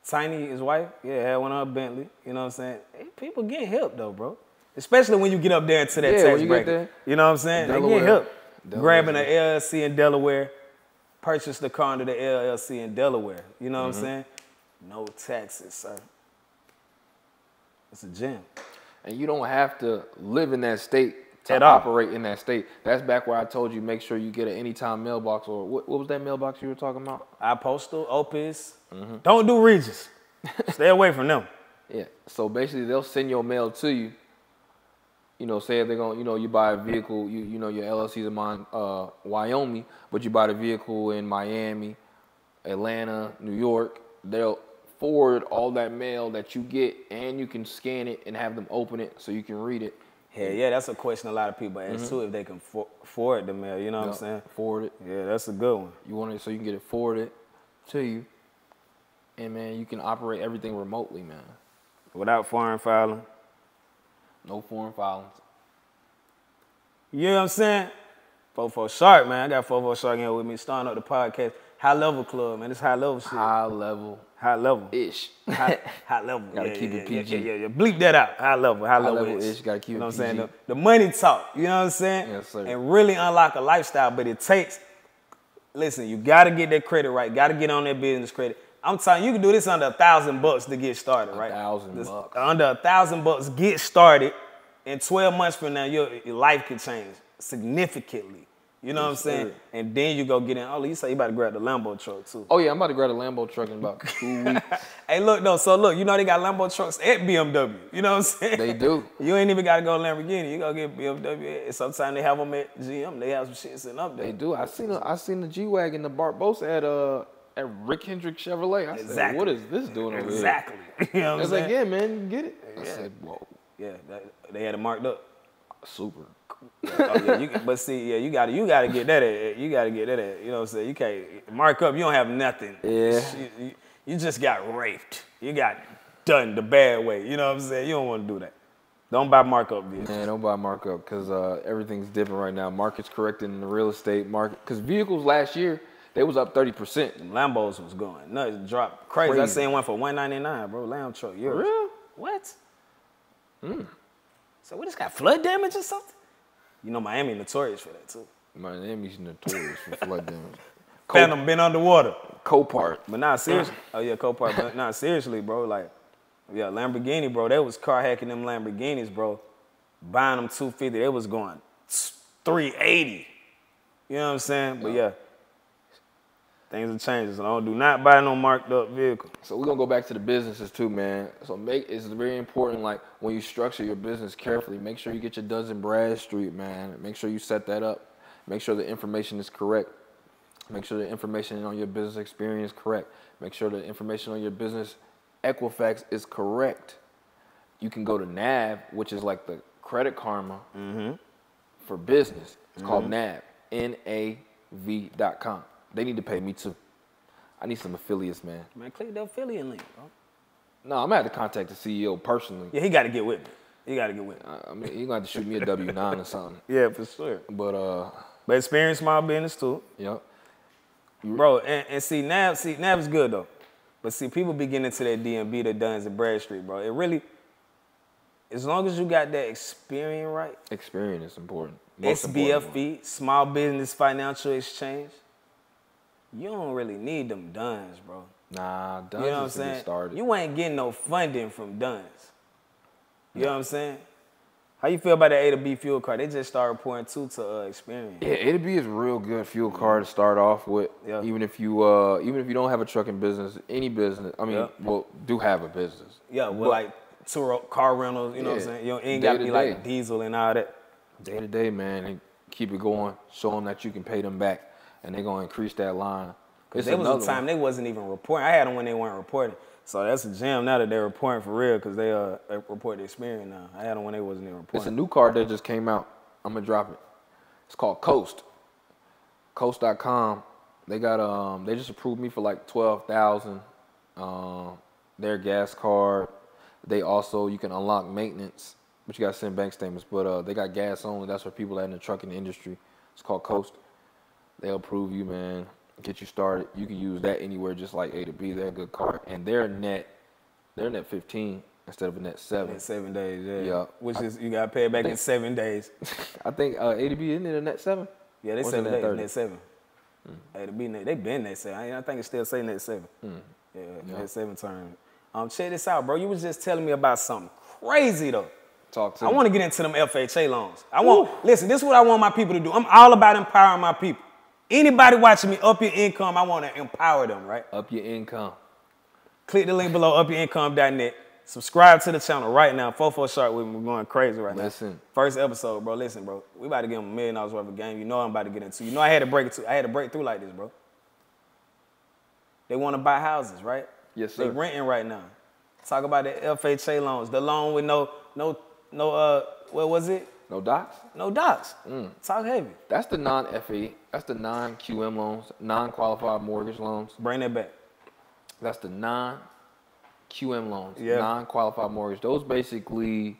Tiny, his wife, yeah, had one on her Bentley. You know what I'm saying? Hey, people get help though, bro. Especially when you get up there to that yeah, tax bracket. You know what I'm saying? Delaware, they get help. Delaware. Grabbing an L L C in Delaware, purchased the car under the L L C in Delaware. You know what mm-hmm. I'm saying? No taxes, sir. It's a gem. And you don't have to live in that state to At operate all. in that state. That's back where I told you, make sure you get an Anytime Mailbox, or what, what was that mailbox you were talking about? iPostal, Opus. Mm-hmm. Don't do Regis. Stay away from them. Yeah. So basically, they'll send your mail to you. You know, say if they're going, you know, you buy a vehicle, you you know, your L L C's in Mon, uh, Wyoming, but you buy the vehicle in Miami, Atlanta, New York. They'll forward all that mail that you get, and you can scan it and have them open it so you can read it. Yeah, yeah, that's a question a lot of people ask mm-hmm. too, if they can for forward the mail. You know what yep. I'm saying? Forward it. Yeah, that's a good one. You want it so you can get it forwarded to you, and man, you can operate everything remotely, man. Without foreign filing. No foreign filings. You know what I'm saying? forty-four Sharkk, man. I got forty-four Sharkk in here with me, starting up the podcast. High level club, man. It's high level shit. High level. High level. Ish. High, high level. Gotta yeah, keep yeah, it P G. Yeah, yeah, yeah. Bleep that out. High level. High, high level, level ish. ish. Gotta keep you know it P G. What I'm saying? The, the money talk. You know what I'm saying? Yes, sir. And really unlock a lifestyle, but it takes, listen, you gotta get that credit right. Gotta get on that business credit. I'm telling you, you can do this under a thousand bucks to get started, right? A thousand this, bucks. Under a thousand bucks, get started. And twelve months from now, your, your life could change significantly. You know yes, what I'm saying? Sir. And then you go get in. Oh, you say you about to grab the Lambo truck too. Oh yeah, I'm about to grab the Lambo truck in about two weeks. Hey, look though. So look, you know they got Lambo trucks at B M W. You know what I'm saying? They do. You ain't even got to go Lamborghini. You go get B M W. Sometimes they have them at G M. They have some shit sitting up there. They do. I seen a, I seen the G-Wagon, the Barbosa at uh. at Rick Hendrick Chevrolet. I exactly. said, what is this doing over exactly. here? Exactly. You know what I was like, yeah, man, get it. I yeah. said, whoa. Yeah, that, they had it marked up. Super. Yeah, oh, yeah, you, but see, yeah, you gotta you gotta get that at you gotta get that at, you know what I'm saying? You can't mark up, you don't have nothing. Yeah. You, you, you just got raped. You got done the bad way. You know what I'm saying? You don't wanna do that. Don't buy markup vehicles. Man, don't buy markup, because uh, everything's different right now. Market's correcting in the real estate market. Because vehicles last year, they was up thirty percent. And Lambos was going nuts, dropped crazy. crazy. I seen one for one ninety-nine, bro. Lamb truck, yeah. Real? What? Mm. So we just got flood damage or something? You know Miami notorious for that too. Miami's notorious for flood damage. Phantom been underwater. Copart. But nah, seriously. Oh yeah, Copart. But nah, seriously, bro. Like, yeah, Lamborghini, bro. They was car hacking them Lamborghinis, bro. Buying them two fifty. They was going three eighty. You know what I'm saying? But yeah. yeah. Things are changing, so I don't do not buy no marked up vehicle. So we're gonna go back to the businesses too, man. So make it's very important, like when you structure your business carefully, make sure you get your Duns and Bradstreet, man. Make sure you set that up. Make sure the information is correct. Make sure the information on your business experience is correct. Make sure the information on your business Equifax is correct. You can go to N A V, which is like the Credit Karma mm-hmm. for business. It's mm-hmm. called N A V, N A V dot com. They need to pay me too. I need some affiliates, man. Man, click the affiliate link, bro. No, I'm gonna have to contact the C E O personally. Yeah, he gotta get with me. He gotta get with me. I mean, he gonna have to shoot me a W nine or something. Yeah, for sure. But uh, but experience my business too. Yep. Bro, and, and see Nav, see Nav is good though, but see people be getting into that D M B, the Duns and Bradstreet, bro. It really, as long as you got that experience right. Experience is important. Most S B F E, Small Business Financial Exchange. You don't really need them Duns, bro. Nah, Duns, you know what I'm saying? Started. You ain't getting no funding from Duns. You yeah. know what I'm saying? How you feel about that A to B fuel card? They just started pouring two to uh, Experian. Yeah, A to B is a real good fuel card to start off with. Yeah. Even if you uh, even if you don't have a trucking business, any business. I mean, yeah. well, do have a business. Yeah, with but, like two car rentals. You know yeah. what I'm saying? You ain't got to be like diesel and all that. Day to day, man, and keep it going. Show them that you can pay them back. And they're gonna increase that line. Cause there was a time one. they wasn't even reporting. I had them when they weren't reporting. So that's a jam now that they're reporting for real, because they uh they report the Experian now. I had them when they wasn't even reporting. It's a new card that just came out. I'm gonna drop it. It's called Coast. Coast dot com. They got um they just approved me for like twelve thousand. Um, their gas card. They also you can unlock maintenance, but you gotta send bank statements. But uh, they got gas only. That's for people that in the trucking industry. It's called Coast. They'll approve you, man, get you started. You can use that anywhere, just like A to B. They're a good card. And they're net, they're net fifteen instead of a net seven. In seven days, yeah. yeah. Which I, is, you got to pay it back think, in seven days. I think uh, A to B, isn't it a net seven? Yeah, they said that net seven. Mm. They've been net seven. I think it's still saying net seven. Mm. Yeah, yeah, net seven term. Um, check this out, bro. You was just telling me about something crazy though. Talk to I me. want to get into them F H A loans. I want. Ooh. Listen, this is what I want my people to do. I'm all about empowering my people. Anybody watching me, Up Your Income, I want to empower them, right? Up Your Income. Click the link below, up your income dot net. Subscribe to the channel right now. forty-four Sharkk with me. We're going crazy right now. Listen. First episode, bro. Listen, bro. We about to give them a million dollars worth of game. You know I'm about to get into. You know I had to break it. To, I had to break through like this, bro. They want to buy houses, right? Yes, sir. They're renting right now. Talk about the F H A loans. The loan with no, no, no, uh, what was it? No docs? No docs. Mm. Talk heavy. That's the non-F A. That's the non-Q M loans, non-qualified mortgage loans. Bring that back. That's the non-Q M loans, yeah. non-qualified mortgage. Those basically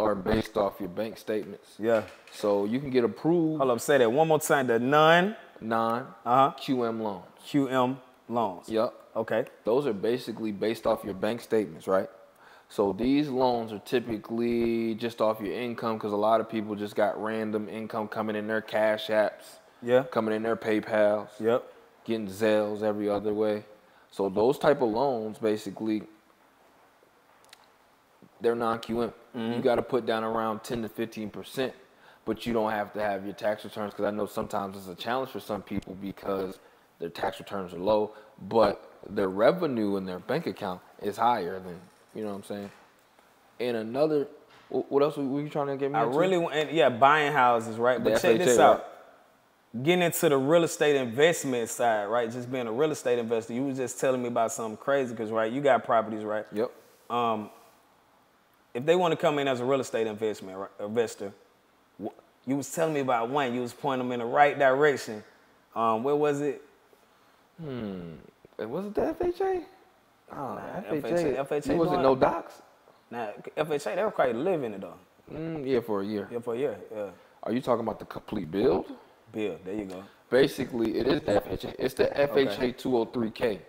are based off your bank statements. Yeah. So you can get approved. Hold up, say that one more time. The non, non, uh-huh. Q M loans. Q M loans. Yep. Okay. Those are basically based off your bank statements, right? So these loans are typically just off your income because a lot of people just got random income coming in their Cash Apps. Yeah. Coming in their PayPals. Yep. Getting Zelles every other way. So those type of loans, basically, they're non-Q M. Mm-hmm. You got to put down around ten to fifteen percent, but you don't have to have your tax returns because I know sometimes it's a challenge for some people because their tax returns are low, but their revenue in their bank account is higher than, you know what I'm saying? And another, what else were you trying to get me I into? really want, yeah, buying houses, right? But check this out. Right? Getting into the real estate investment side, right? Just being a real estate investor. You was just telling me about something crazy because, right, you got properties, right? Yep. Um, if they want to come in as a real estate investment right, investor, you was telling me about one. You was pointing them in the right direction. Um, where was it? Hmm. Was it the F H A? Oh, nah, F H A. F H A. F H A was it no docs? Nah, F H A, they were quite living it, though. Mm, yeah, for a year. Yeah, for a year, yeah. Are you talking about the complete build? Bill, there you go. Basically, it is the F H A. It's the F H A two oh three K.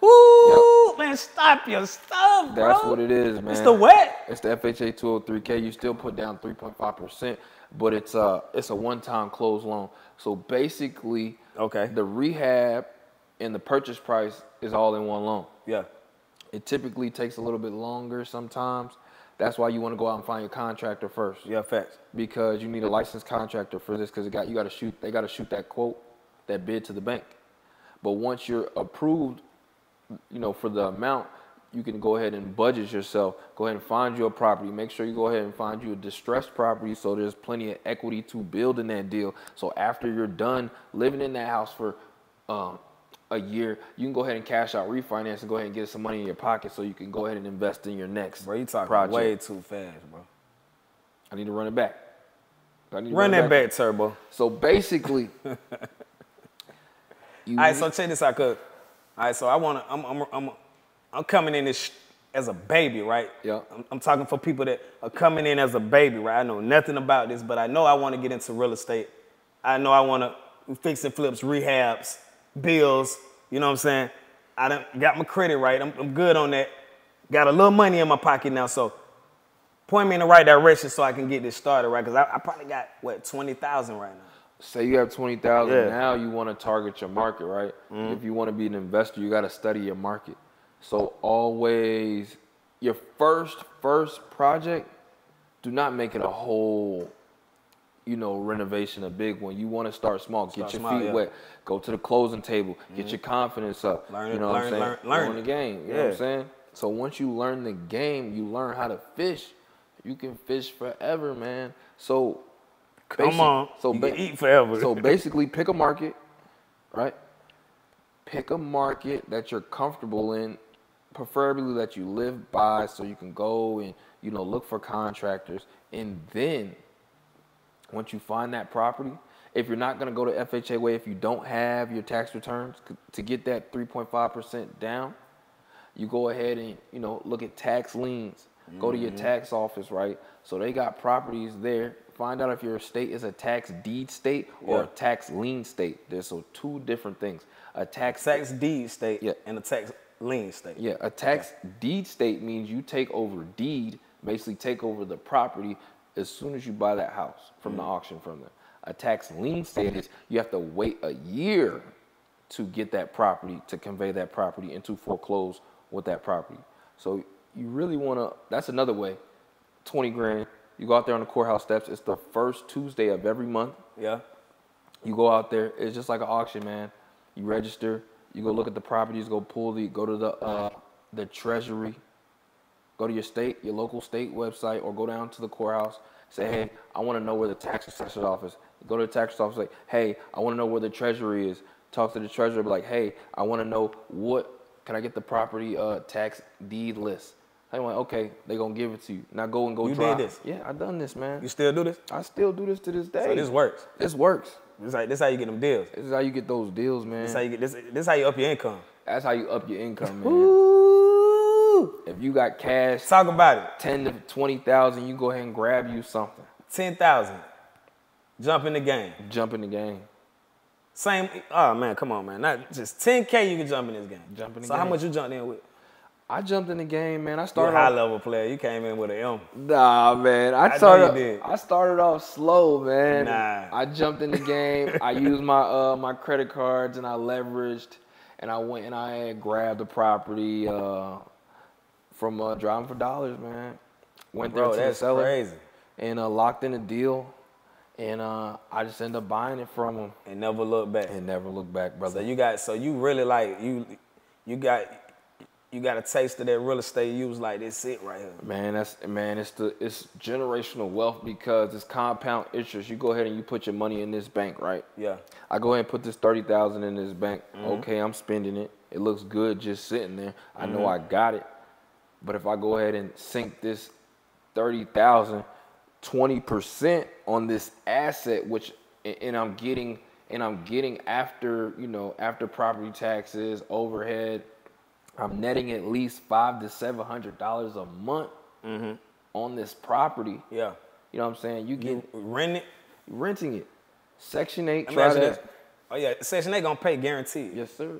Woo! Yep. Man, stop your stuff, bro. That's what it is, man. It's the what? It's the F H A two oh three K. You still put down three point five percent, but it's a, it's a one-time closed loan. So basically, okay, the rehab and the purchase price is all in one loan. Yeah. It typically takes a little bit longer sometimes. That's why you want to go out and find your contractor first. Yeah, facts. Because you need a licensed contractor for this, because it got you got to shoot. They got to shoot that quote, that bid to the bank. But once you're approved, you know, for the amount, you can go ahead and budget yourself. Go ahead and find you a property. Make sure you go ahead and find you a distressed property, so there's plenty of equity to build in that deal. So after you're done living in that house for um, a year, you can go ahead and cash out, refinance, and go ahead and get some money in your pocket so you can go ahead and invest in your next project. Bro, you talking project. way too fast, bro. I need to run it back. I need to run, run that back. back, Turbo. So basically, you all right. So check this out, cuz. All right, so I wanna, I'm, I'm, I'm, I'm coming in as, as a baby, right? Yeah. I'm, I'm talking for people that are coming in as a baby, right? I know nothing about this, but I know I want to get into real estate. I know I want to fix and flips, rehabs, bills, you know what I'm saying? I done got my credit right. I'm, I'm good on that. Got a little money in my pocket now, so point me in the right direction so I can get this started, right? Because I, I probably got, what, twenty thousand dollars right now. Say you have twenty thousand dollars yeah. now, you want to target your market, right? Mm-hmm. If you want to be an investor, you got to study your market. So always, your first, first project, do not make it a whole, you know, renovation, a big one. You want to start small. Start get your small, feet yeah. wet. Go to the closing table. Mm-hmm. Get your confidence up. Learn, you know learn, what I'm saying? Learn, learn. learn the game. You yeah. know what I'm saying? So once you learn the game, you learn how to fish. You can fish forever, man. So come basic, on. So you can eat forever. So basically, pick a market, right? Pick a market that you're comfortable in, preferably that you live by, so you can go and, you know, look for contractors, and then once you find that property, if you're not going to go to F H A way, if you don't have your tax returns to get that three point five percent down, you go ahead and, you know, look at tax liens. Mm-hmm. Go to your tax office, right? So they got properties there. Find out if your state is a tax deed state or yeah. a tax lien state. There's so two different things. A tax, tax deed state yeah. and a tax lien state. Yeah, a tax yeah. deed state means you take over deed, basically take over the property as soon as you buy that house from mm-hmm. the auction from them. a tax lien status, you have to wait a year to get that property, to convey that property, and to foreclose with that property. So you really want to, that's another way, twenty grand. You go out there on the courthouse steps. It's the first Tuesday of every month. Yeah. You go out there. It's just like an auction, man. You register. You go look at the properties. Go pull the, go to the uh, the treasury. Go to your state, your local state website, or go down to the courthouse. Say, hey, I want to know where the tax assessor's office. Go to the tax office. Like, hey, I want to know where the treasury is. Talk to the treasurer. Be like, hey, I want to know what, can I get the property uh, tax deed list? I went, okay, they're going to give it to you. Now go and go drive. You did this? Yeah, I done this, man. You still do this? I still do this to this day. So this works? This works. This like, this how you get them deals? This is how you get those deals, man. This how you get, this, this how you up your income. That's how you up your income, man. Ooh. If you got cash. Talk about it. ten to twenty thousand, you go ahead and grab you something. ten thousand. Jump in the game. Jump in the game. Same, oh man, come on, man. Not just ten K you can jump in this game. Jump in the so game. So how much you jumped in with? I jumped in the game, man. I started You're a high off, level player. You came in with an M. Nah, man. I, I started. You did. I started off slow, man. Nah. I jumped in the game. I used my uh my credit cards and I leveraged, and I went and I grabbed the property uh from uh, driving for dollars, man. Went Bro, there to that's the seller crazy. and uh, locked in a deal, and uh I just ended up buying it from him and never looked back. And never looked back, brother. So you got so you really like you you got. You got a taste of that real estate. You was like, "This it right here." Man, that's man. It's the it's generational wealth because it's compound interest. You go ahead and you put your money in this bank, right? Yeah. I go ahead and put this thirty thousand in this bank. Mm-hmm. Okay, I'm spending it. It looks good just sitting there. I mm-hmm. know I got it. But if I go ahead and sink this thirty thousand, twenty percent on this asset, which and I'm getting and I'm getting after you know after property taxes, overhead. I'm netting at least five to seven hundred dollars a month mm-hmm. on this property. Yeah, you know what I'm saying. You get renting, renting it. Section eight. Let try that. This. Oh yeah, Section eight gonna pay guaranteed. Yes, sir.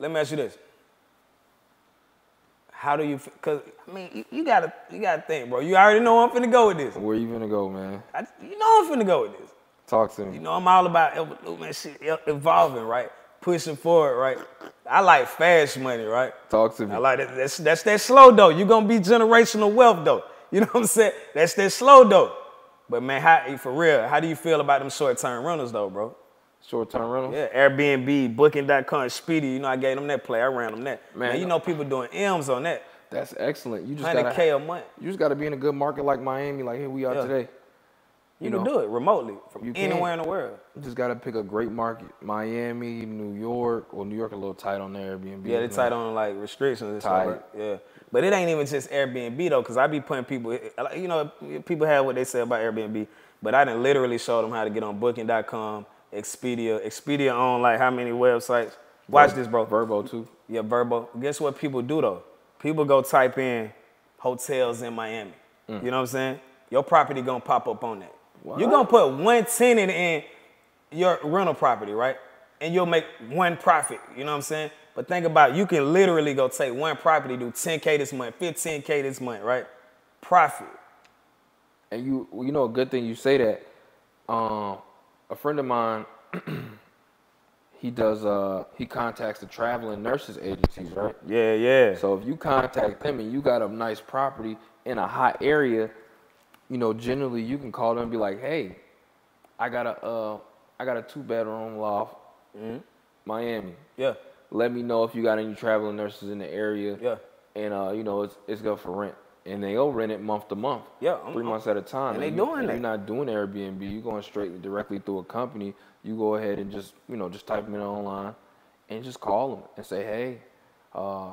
Let me ask you this: how do you? Cause I mean, you, you gotta, you gotta think, bro. You already know I'm finna go with this. Where you finna go, man? I, you know I'm finna go with this. Talk to me. You know I'm all about man, shit, evolving, right? Pushing forward, right? I like fast money, right? Talk to me. I like that. That's, that's that slow, though. You're going to be generational wealth, though. You know what I'm saying? That's that slow, though. But, man, how, for real, how do you feel about them short-term rentals, though, bro? Short-term rentals? Yeah, Airbnb, Booking dot com, Speedy. You know, I gave them that play. I ran them that. Man, man you know people doing M's on that. That's excellent. You just one hundred K a month. You just got to be in a good market like Miami, like here we are yeah. today. You, you know, can do it remotely from anywhere in the world. You just got to pick a great market. Miami, New York. Well, New York a little tight on their Airbnb. Yeah, they're tight on like restrictions and stuff. Tight. Yeah. But it ain't even just Airbnb, though, because I be putting people, you know, people have what they say about Airbnb, but I done literally showed them how to get on Booking dot com, Expedia. Expedia on like how many websites? Watch Ver this, bro. VRBO, too. Yeah, VRBO. Guess what people do, though? People go type in hotels in Miami. Mm. You know what I'm saying? Your property going to pop up on that. What? You're going to put one tenant in your rental property, right? And you'll make one profit, you know what I'm saying? But think about it, you can literally go take one property, do ten K this month, fifteen K this month, right? Profit. And you you know, a good thing you say that. Um, a friend of mine, he does, uh, he contacts the traveling nurses agencies, right? Yeah, yeah. So if you contact them and you got a nice property in a hot area, you know, generally you can call them and be like, "Hey, I got a, uh, I got a two-bedroom loft, mm-hmm. Miami. Yeah, let me know if you got any traveling nurses in the area. Yeah, and uh, you know, it's it's good for rent, and they'll rent it month to month. Yeah, three I'm, months at a time. And, and they you, doing and that. You're not doing Airbnb. You're going straight directly through a company. You go ahead and just you know just type them in online, and just call them and say, "Hey, uh,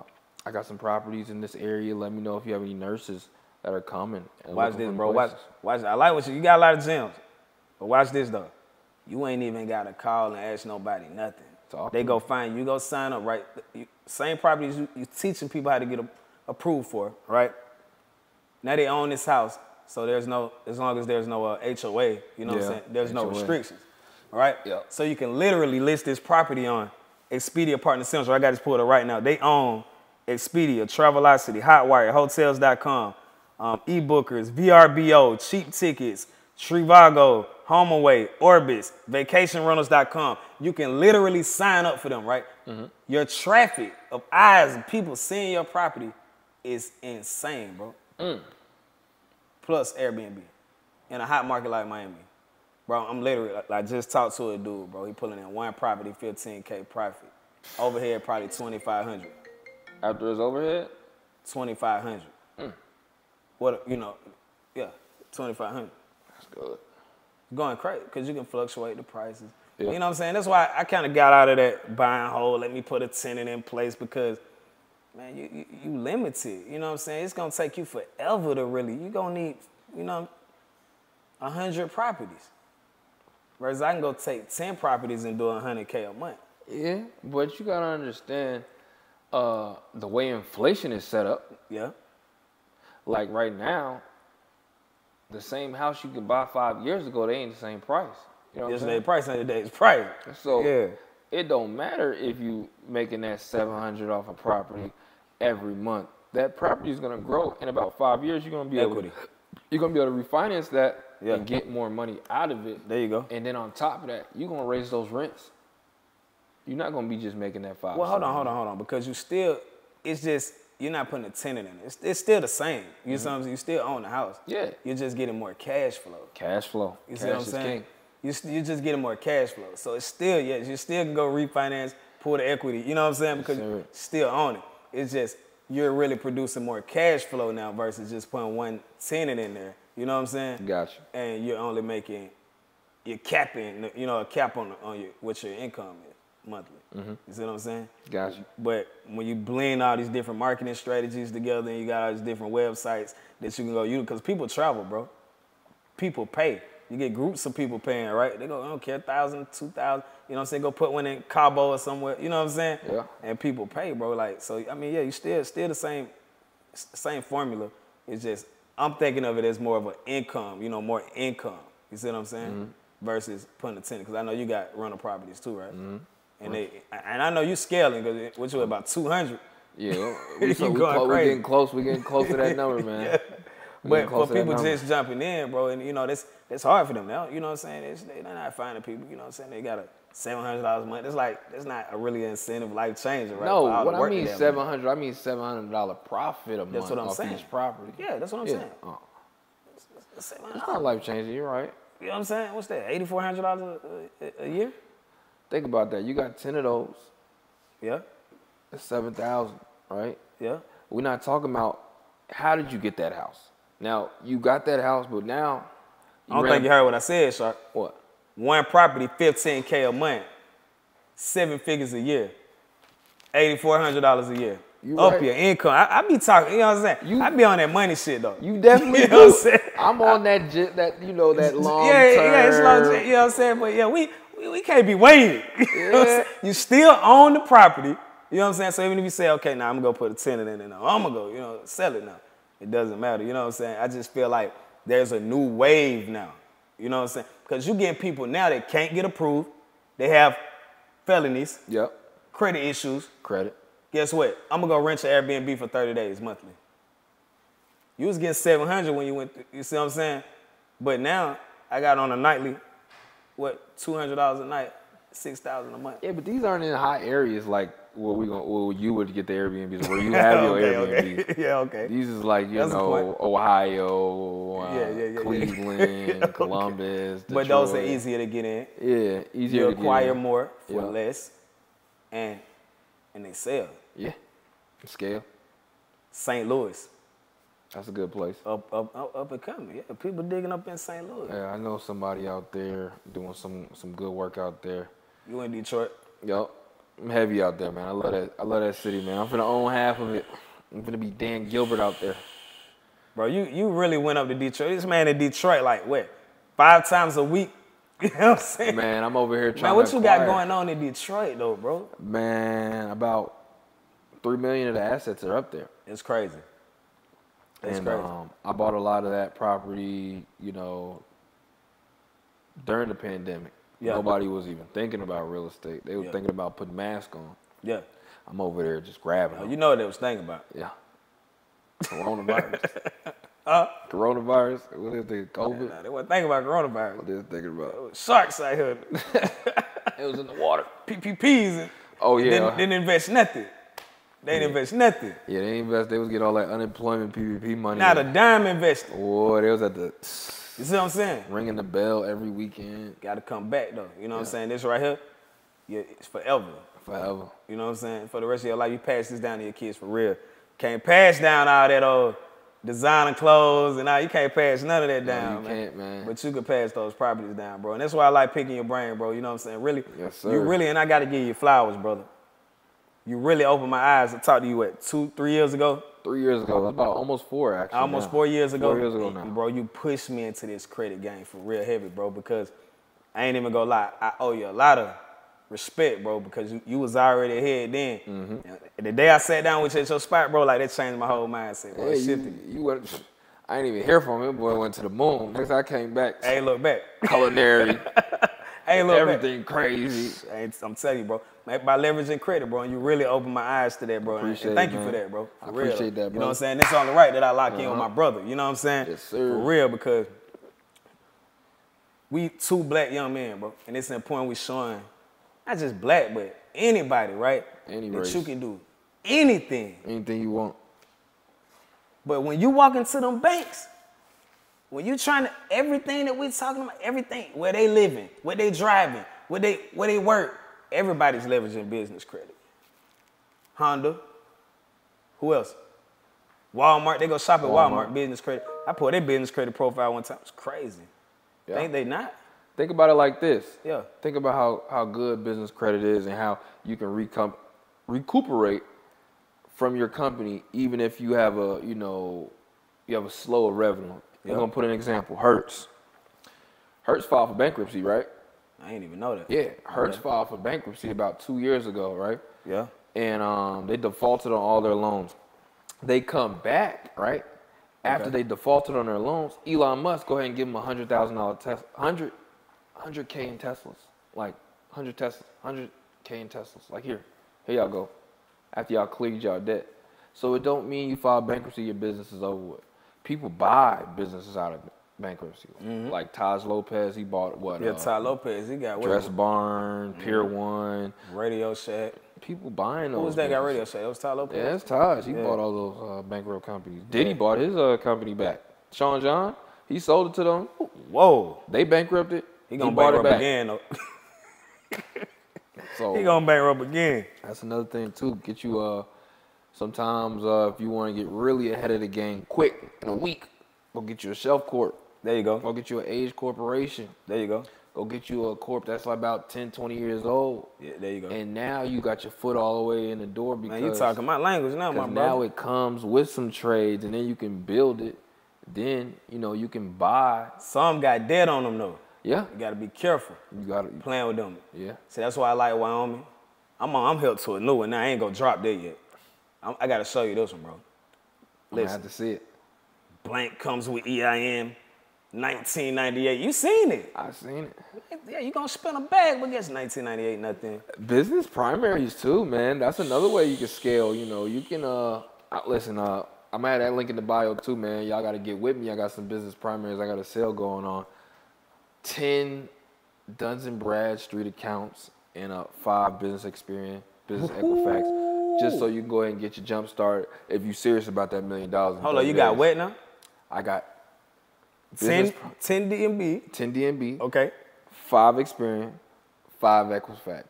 I got some properties in this area. Let me know if you have any nurses that are coming." Watch this, bro. Watch, watch. I like what you. You got a lot of gems, but watch this though. You ain't even got to call and ask nobody nothing. Talk they go find you. Go sign up, right? You, same properties you, you teaching people how to get a, approved for, right? Now they own this house, so there's no as long as there's no uh, H O A, you know yeah, what I'm saying? There's H O A. No restrictions, right? Yeah. So you can literally list this property on Expedia Partner Central. I got this pulled up right now. They own Expedia, Travelocity, Hotwire, Hotels dot com. Um, e-bookers, V R B O, Cheap Tickets, Trivago, HomeAway, Orbitz, Vacation Rentals dot com. You can literally sign up for them, right? Mm-hmm. Your traffic of eyes and people seeing your property is insane, bro. Mm. Plus Airbnb in a hot market like Miami. Bro, I'm literally, I like, just talked to a dude, bro. He pulling in one property, fifteen K profit. Overhead, probably twenty-five hundred. After his overhead? twenty-five hundred. Mm. What, you know, yeah, twenty-five hundred. That's good. Going crazy, because you can fluctuate the prices. Yeah. You know what I'm saying? That's why I kind of got out of that buy and hold, let me put a tenant in place, because, man, you, you, you limited. You know what I'm saying? It's going to take you forever to really, you're going to need, you know, one hundred properties. Whereas I can go take ten properties and do one hundred K a month. Yeah, but you got to understand uh, the way inflation is set up. Yeah. Like right now, the same house you could buy five years ago, they ain't the same price. You know Yesterday's price ain't today's price. So yeah. It don't matter if you making that seven hundred off a property every month. That property is going to grow. In about five years, you're going to be able to, you're going to be able to refinance that. Yeah. And get more money out of it. There you go. And then on top of that, you're going to raise those rents. You're not going to be just making that five. Well, hold on, hold on, hold on. Because you still, it's just, you're not putting a tenant in it. It's, it's still the same. You mm-hmm. know what I'm saying? You still own the house. Yeah. You're just getting more cash flow. Cash flow. You see cash what I'm saying? You, you're just getting more cash flow. So it's still, yes, you still can go refinance, pull the equity. You know what I'm saying? Because yes, you still own it. It's just, you're really producing more cash flow now versus just putting one tenant in there. You know what I'm saying? Gotcha. And you're only making, you're capping, you know, a cap on on your what your income is monthly. Mm-hmm. You see what I'm saying? Gotcha. But when you blend all these different marketing strategies together and you got all these different websites that you can go use, because people travel, bro. People pay. You get groups of people paying, right? They go, I don't care, one thousand, two thousand, you know what I'm saying? Go put one in Cabo or somewhere, you know what I'm saying? Yeah. And people pay, bro. Like, so, I mean, yeah, you still still the same, same formula. It's just, I'm thinking of it as more of an income, you know, more income. You see what I'm saying? Mm-hmm. Versus putting a tenant, because I know you got rental properties too, right? Mm-hmm. And right. they, and I know you scaling because what you about two hundred? Yeah, we, so we going close, crazy. We getting close. We getting close to that number, man. Yeah. But for people just jumping in, bro, and you know that's that's hard for them now. You know what I'm saying? It's, they, they're not finding people. You know what I'm saying? They got a seven hundred dollars a month. It's like that's not a really incentive, life changer, right? No, what I mean seven hundred, I mean seven hundred dollars profit a month off each property. Yeah, that's what I'm saying. Oh. It's, it's not life changing. You're right. You know what I'm saying? What's that? eighty-four hundred dollars a, a, a year. Think about that. You got ten of those. Yeah. That's seven thousand, right? Yeah. We're not talking about how did you get that house. Now you got that house, but now I don't think you heard what I said, Shark. What? One property, fifteen K a month, seven figures a year, eighty-four hundred dollars a year. You Up right. your income. I, I be talking, you know what I'm saying? You, I be on that money shit, though. You definitely you know do. What I'm saying? I'm on that, that you know, that long yeah, term. Yeah, it's long, you know what I'm saying? But yeah, we, we, we can't be waiting. Yeah. You know you still own the property, you know what I'm saying? So even if you say, okay, now nah, I'm going to put a tenant in it now. I'm going to go, you know, sell it now. It doesn't matter, you know what I'm saying? I just feel like there's a new wave now, you know what I'm saying? Because you get people now that can't get approved. They have felonies. Yep. Credit issues. Credit. Guess what? I'm going to go rent your Airbnb for thirty days monthly. You was getting seven hundred when you went, through, you see what I'm saying? But now I got on a nightly, what, two hundred dollars a night, six thousand dollars a month. Yeah, but these aren't in high areas like where, we gonna, where you would get the Airbnbs, where you have your okay, Airbnbs. Okay. Yeah, okay. These is like, you That's know, Ohio, uh, yeah, yeah, yeah, Cleveland, yeah, okay. Columbus, Detroit. But those are easier to get in. Yeah, easier you to get in. You acquire more for yeah. less, and, and they sell. Yeah, scale. Saint Louis. That's a good place. Up, up, up, up and coming. Yeah, people digging up in Saint Louis. Yeah, I know somebody out there doing some some good work out there. You in Detroit? Yup. I'm heavy out there, man. I love that. I love that city, man. I'm finna own half of it. I'm finna be Dan Gilbert out there. Bro, you you really went up to Detroit. This man in Detroit, like what, five times a week? You know what I'm saying? Man, I'm over here trying. Man, what to you acquire. Got going on in Detroit though, bro? Man, about. Three million of the assets are up there. It's crazy. It's and, crazy. Um, I bought a lot of that property, you know, during the pandemic. Yeah. Nobody was even thinking about real estate. They were yeah. thinking about putting masks on. Yeah. I'm over there just grabbing. Oh, you know what they was thinking about? Yeah. Coronavirus. Huh? Coronavirus? What is they, COVID? Nah, nah, they wasn't thinking about coronavirus. What they was thinking about? It was sharks out here. It was in the water. P P Ps. And oh, yeah. Didn't, didn't invest nothing. They didn't yeah. invest nothing. Yeah, they invest. They was getting all that unemployment P P P money. Not a dime invested. Boy, they was at the... You see what I'm saying? Ringing the bell every weekend. Got to come back, though. You know yeah. what I'm saying? This right here, yeah, it's forever. Forever. You know what I'm saying? For the rest of your life, you pass this down to your kids for real. Can't pass down all that old designer clothes and all. You can't pass none of that down, no, you man. can't, man. But you can pass those properties down, bro. And that's why I like picking your brain, bro. You know what I'm saying? Really, yes, sir. You really, and I got to give you flowers, brother. You really opened my eyes. I talked to you, what, two, three years ago? Three years ago. About almost four, actually. Almost now. four years ago. Four years ago now. Bro, you pushed me into this credit game for real heavy, bro, because I ain't even gonna lie. I owe you a lot of respect, bro, because you, you was already ahead then. Mm-hmm. The day I sat down with you at your spot, bro, like, that changed my whole mindset, bro. Hey, it shifted. You, you went, I ain't even hear from him, boy. Went to the moon. Next I came back. Hey, look back. Culinary. Hey, look everything back. Crazy. I'm telling you, bro. By leveraging credit, bro, and you really opened my eyes to that, bro. Appreciate and thank it, you for that, bro. For I real. Appreciate that, bro. You know what I'm saying? It's only right that I lock uh-huh. in with my brother. You know what I'm saying? Yes, sir. For real, because we two black young men, bro, and it's important we showing not just black, but anybody, right? Any that race. You can do anything. Anything you want. But when you walk into them banks, when you trying to, everything that we talking about, everything, where they living, where they driving, where they, where they work, everybody's leveraging business credit. Honda, who else? Walmart, they go shop at Walmart, Walmart business credit. I pulled their business credit profile one time, it's crazy. Yeah. Think they not? Think about it like this. Yeah. Think about how, how good business credit is and how you can recom- recuperate from your company even if you have a, you know, you have a slow revenue. Yeah. I'm gonna put an example, Hertz. Hertz filed for bankruptcy, right? I ain't even know that. Yeah, Hertz okay. filed for bankruptcy about two years ago, right? Yeah. And um, they defaulted on all their loans. They come back, right? After okay. they defaulted on their loans, Elon Musk go ahead and give them a hundred thousand dollar Tesla, hundred, hundred k in Teslas, like hundred Teslas, hundred k in Teslas, like here, here y'all go. After y'all cleared y'all debt, so it don't mean you file bankruptcy, your business is over with. People buy businesses out of it. Bankruptcy. Mm-hmm. Like Tai Lopez, he bought what? Yeah, uh, Tai Lopez, he got what? Dress Barn, mm-hmm. Pier One, Radio Shack. People buying those. Who was that got Radio Shack? That was Tai Lopez. Yeah, that's Tai. He yeah. bought all those uh, bankrupt companies. Diddy yeah. bought his uh, company back. Sean John, he sold it to them. Whoa. They bankrupted. He gonna he bought bankrupt it back. again. So, he gonna bankrupt again. That's another thing too. Get you uh, sometimes uh, if you want to get really ahead of the game quick in a week, go get you a shelf corp. There you go. Go get you an age corporation. There you go. Go get you a corp that's about ten, twenty years old. Yeah, there you go. And now you got your foot all the way in the door because... Man, you talking my language now, my brother. Now it comes with some trades, and then you can build it. Then, you know, you can buy... Some got dead on them, though. Yeah. You got to be careful. You got to... Playing with them. Yeah. See, that's why I like Wyoming. I'm on, I'm held to a new one. Now, I ain't going to drop there yet. I'm, I got to show you this one, bro. Listen. I have to see it. Blank comes with E I M. nineteen ninety-eight. You seen it. I seen it. Yeah, you gonna spin a bag, but guess nineteen ninety-eight, nothing. Business primaries too, man. That's another way you can scale, you know. You can, uh, listen, uh, I'm gonna have that link in the bio too, man. Y'all gotta get with me. I got some business primaries. I got a sale going on. ten Duns and Bradstreet accounts and uh, five business experience, business Equifax, just so you can go ahead and get your jump start if you're serious about that million dollars. Hold on, you days. got wet now? I got ten, ten D M B. ten D M B. Okay. Five Experian. Five Equifax.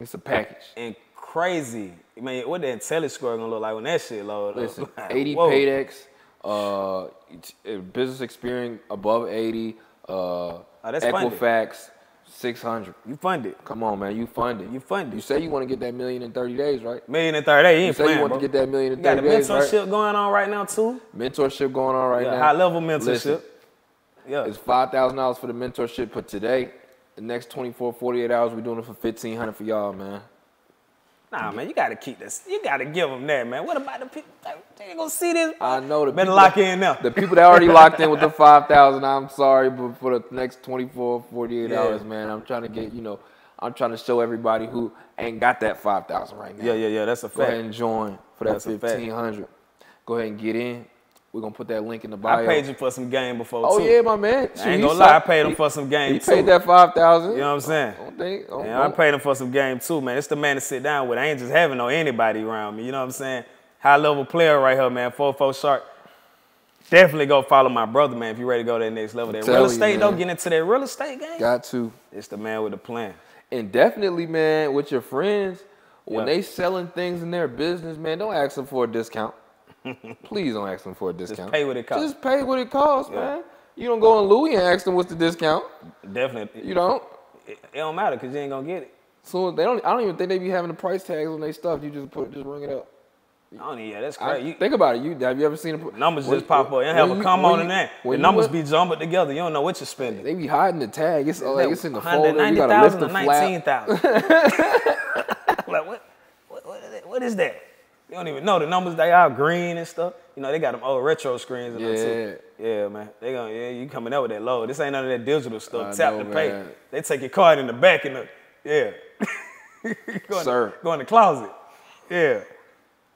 It's a package. And crazy. I mean, what the IntelliScore score gonna look like when that shit load? Listen, like, eighty whoa. Paydex, uh, business Experian above eighty, uh, oh, that's Equifax six hundred. You fund it. Come on, man. You fund it. You fund it. You say you want to get that million in thirty days, right? Million in thirty days. You, you ain't say playing, you want bro. to get that million in thirty days. Got a mentorship days, right? going on right now, too. Mentorship going on right yeah, now. High level mentorship. Listen, yeah. It's five thousand dollars for the mentorship, but today, the next twenty-four, forty-eight hours, we're doing it for fifteen hundred dollars for y'all, man. Nah, man, you got to keep this. You got to give them that, man. What about the people? They ain't going to see this. I know. The Better people, lock in now. The people that already locked in with the five thousand dollars, I'm sorry, but for the next twenty-four, forty-eight yeah. hours, man, I'm trying to get, you know, I'm trying to show everybody who ain't got that five thousand dollars right now. Yeah, yeah, yeah. That's a fact. Go ahead and join for that fifteen hundred dollars. Go ahead and get in. We're going to put that link in the bio. I paid you for some game before, oh, too. Oh, yeah, my man. I ain't going to lie. I paid him he, for some game, he too. He paid that five thousand dollars. You know what I'm saying? I, don't think, I, don't, man, I paid him for some game, too, man. It's the man to sit down with. I ain't just having no anybody around me. You know what I'm saying? High-level player right here, man. forty-four Sharkk. Definitely go follow my brother, man, if you're ready to go to that next level. That real estate, you, don't get into that real estate game. Got to. It's the man with the plan. And definitely, man, with your friends, when yep. they selling things in their business, man, don't ask them for a discount. Please don't ask them for a discount. Just pay what it costs. Just pay what it costs, yeah. man. You don't go in Louis and ask them what's the discount. Definitely. You don't. It, it don't matter because you ain't gonna get it. So they don't. I don't even think they be having the price tags on their stuff. You just put, just ring it up. I don't even. Yeah, that's crazy. I, think about it. You have you ever seen the numbers when, just pop up? You have a come on in that. The numbers what? be jumbled together. You don't know what you're spending. They be hiding the tag. It's like it's in the folder. You gotta lift the flap. nineteen thousand. Like what? What, what, is that? what is that? They don't even know the numbers. They are green and stuff. You know they got them old retro screens and yeah. too. Yeah, man. They gonna yeah. You coming out with that load? This ain't none of that digital stuff. I Tap know, the pay. Man. They take your card in the back and the yeah. go, Sir. In, go in the closet. Yeah,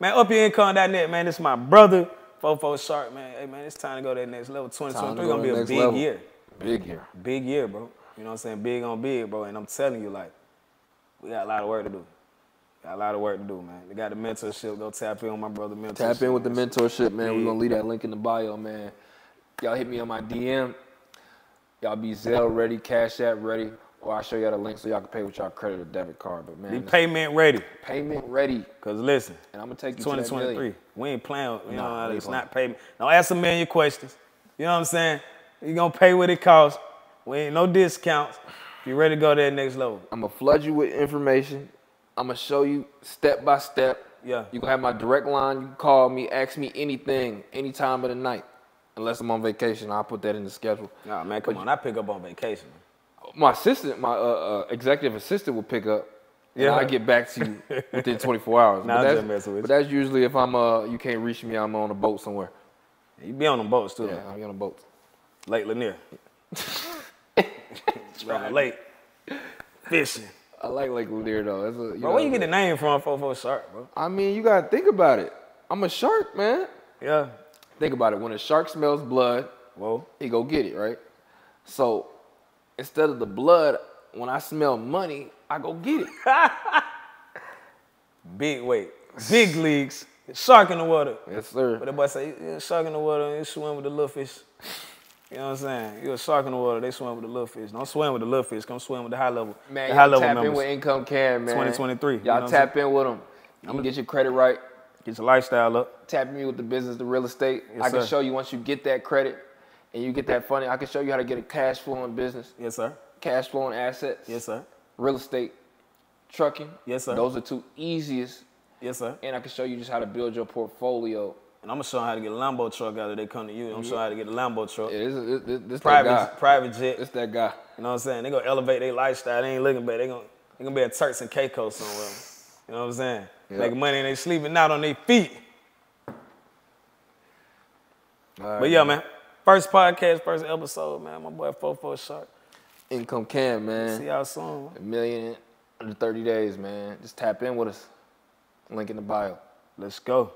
man. up your income dot net, man. This is my brother, forty-four Sharkk, man. Hey, man. It's time to go to that next level. twenty twenty-three go gonna be a big level. year. Big year. Big year, bro. You know what I'm saying? Big on big, bro. And I'm telling you, like, we got a lot of work to do. Got a lot of work to do, man. They got the mentorship. Go tap in with my brother mentorship. Tap in with the mentorship, man. We're going to leave that link in the bio, man. Y'all hit me on my D M. Y'all be Zelle ready, Cash App ready, or I'll show y'all the link so y'all can pay with y'all credit or debit card. But, man. Be payment ready. Payment ready. Because, listen, and I'm going to take you twenty twenty-three. We ain't playing. You nah, know, it's playing. not payment. Don't ask a million questions. You know what I'm saying? You're going to pay what it costs. We ain't no discounts. You ready to go to that next level. I'm going to flood you with information. I'm going to show you step by step. Yeah. You can have my direct line. You can call me, ask me anything, any time of the night. Unless I'm on vacation, I'll put that in the schedule. Nah, man, come but on. You, I pick up on vacation. My assistant, my uh, uh, executive assistant will pick up. Yeah. And I'll get back to you within twenty-four hours. Nah, but, that's, with you. but that's usually if I'm, uh, you can't reach me, I'm on a boat somewhere. You be on them boats, too. Yeah, man. I'll be on a boat. Lake Lanier. Right. Lake. Fishing. I like Lake Lanier, though. That's a, you bro, know, where you get the name from, forty-four Sharkk, bro? I mean, you got to think about it. I'm a shark, man. Yeah. Think about it. When a shark smells blood, whoa, he go get it, right? So instead of the blood, when I smell money, I go get it. Big weight. Big leagues. Shark in the water. Yes, sir. But everybody say, you're a shark in the water, you swim with the little fish. You know what I'm saying? You're a shark in the water. They swim with the little fish. Don't swim with the little fish. Come swim with the high level. Man, the high level tap numbers. in with Income Cam, man. twenty twenty-three. Y'all you know tap in with them. I'm going to get your credit right. Get your lifestyle up. Tap me with the business, the real estate. Yes, I can sir. show you once you get that credit and you get that funding. I can show you how to get a cash flowing business. Yes, sir. Cash flowing assets. Yes, sir. Real estate. Trucking. Yes, sir. Those are two easiest. Yes, sir. And I can show you just how to build your portfolio. And I'm going to show them how to get a Lambo truck out of they come to you. I'm going to show them how to get a Lambo truck. Yeah, this is, this, this private, that guy. Private jet. It's that guy. You know what I'm saying? They're going to elevate their lifestyle. They ain't looking bad. They're going they to be at Turks and Caicos or somewhere. You know what I'm saying? Yep. Making money and they sleeping out on their feet. All right, but yeah, man. man. First podcast, first episode, man. My boy forty-four Sharkk. Income Cam, man. See y'all soon. A million under thirty days, man. Just tap in with us. Link in the bio. Let's go.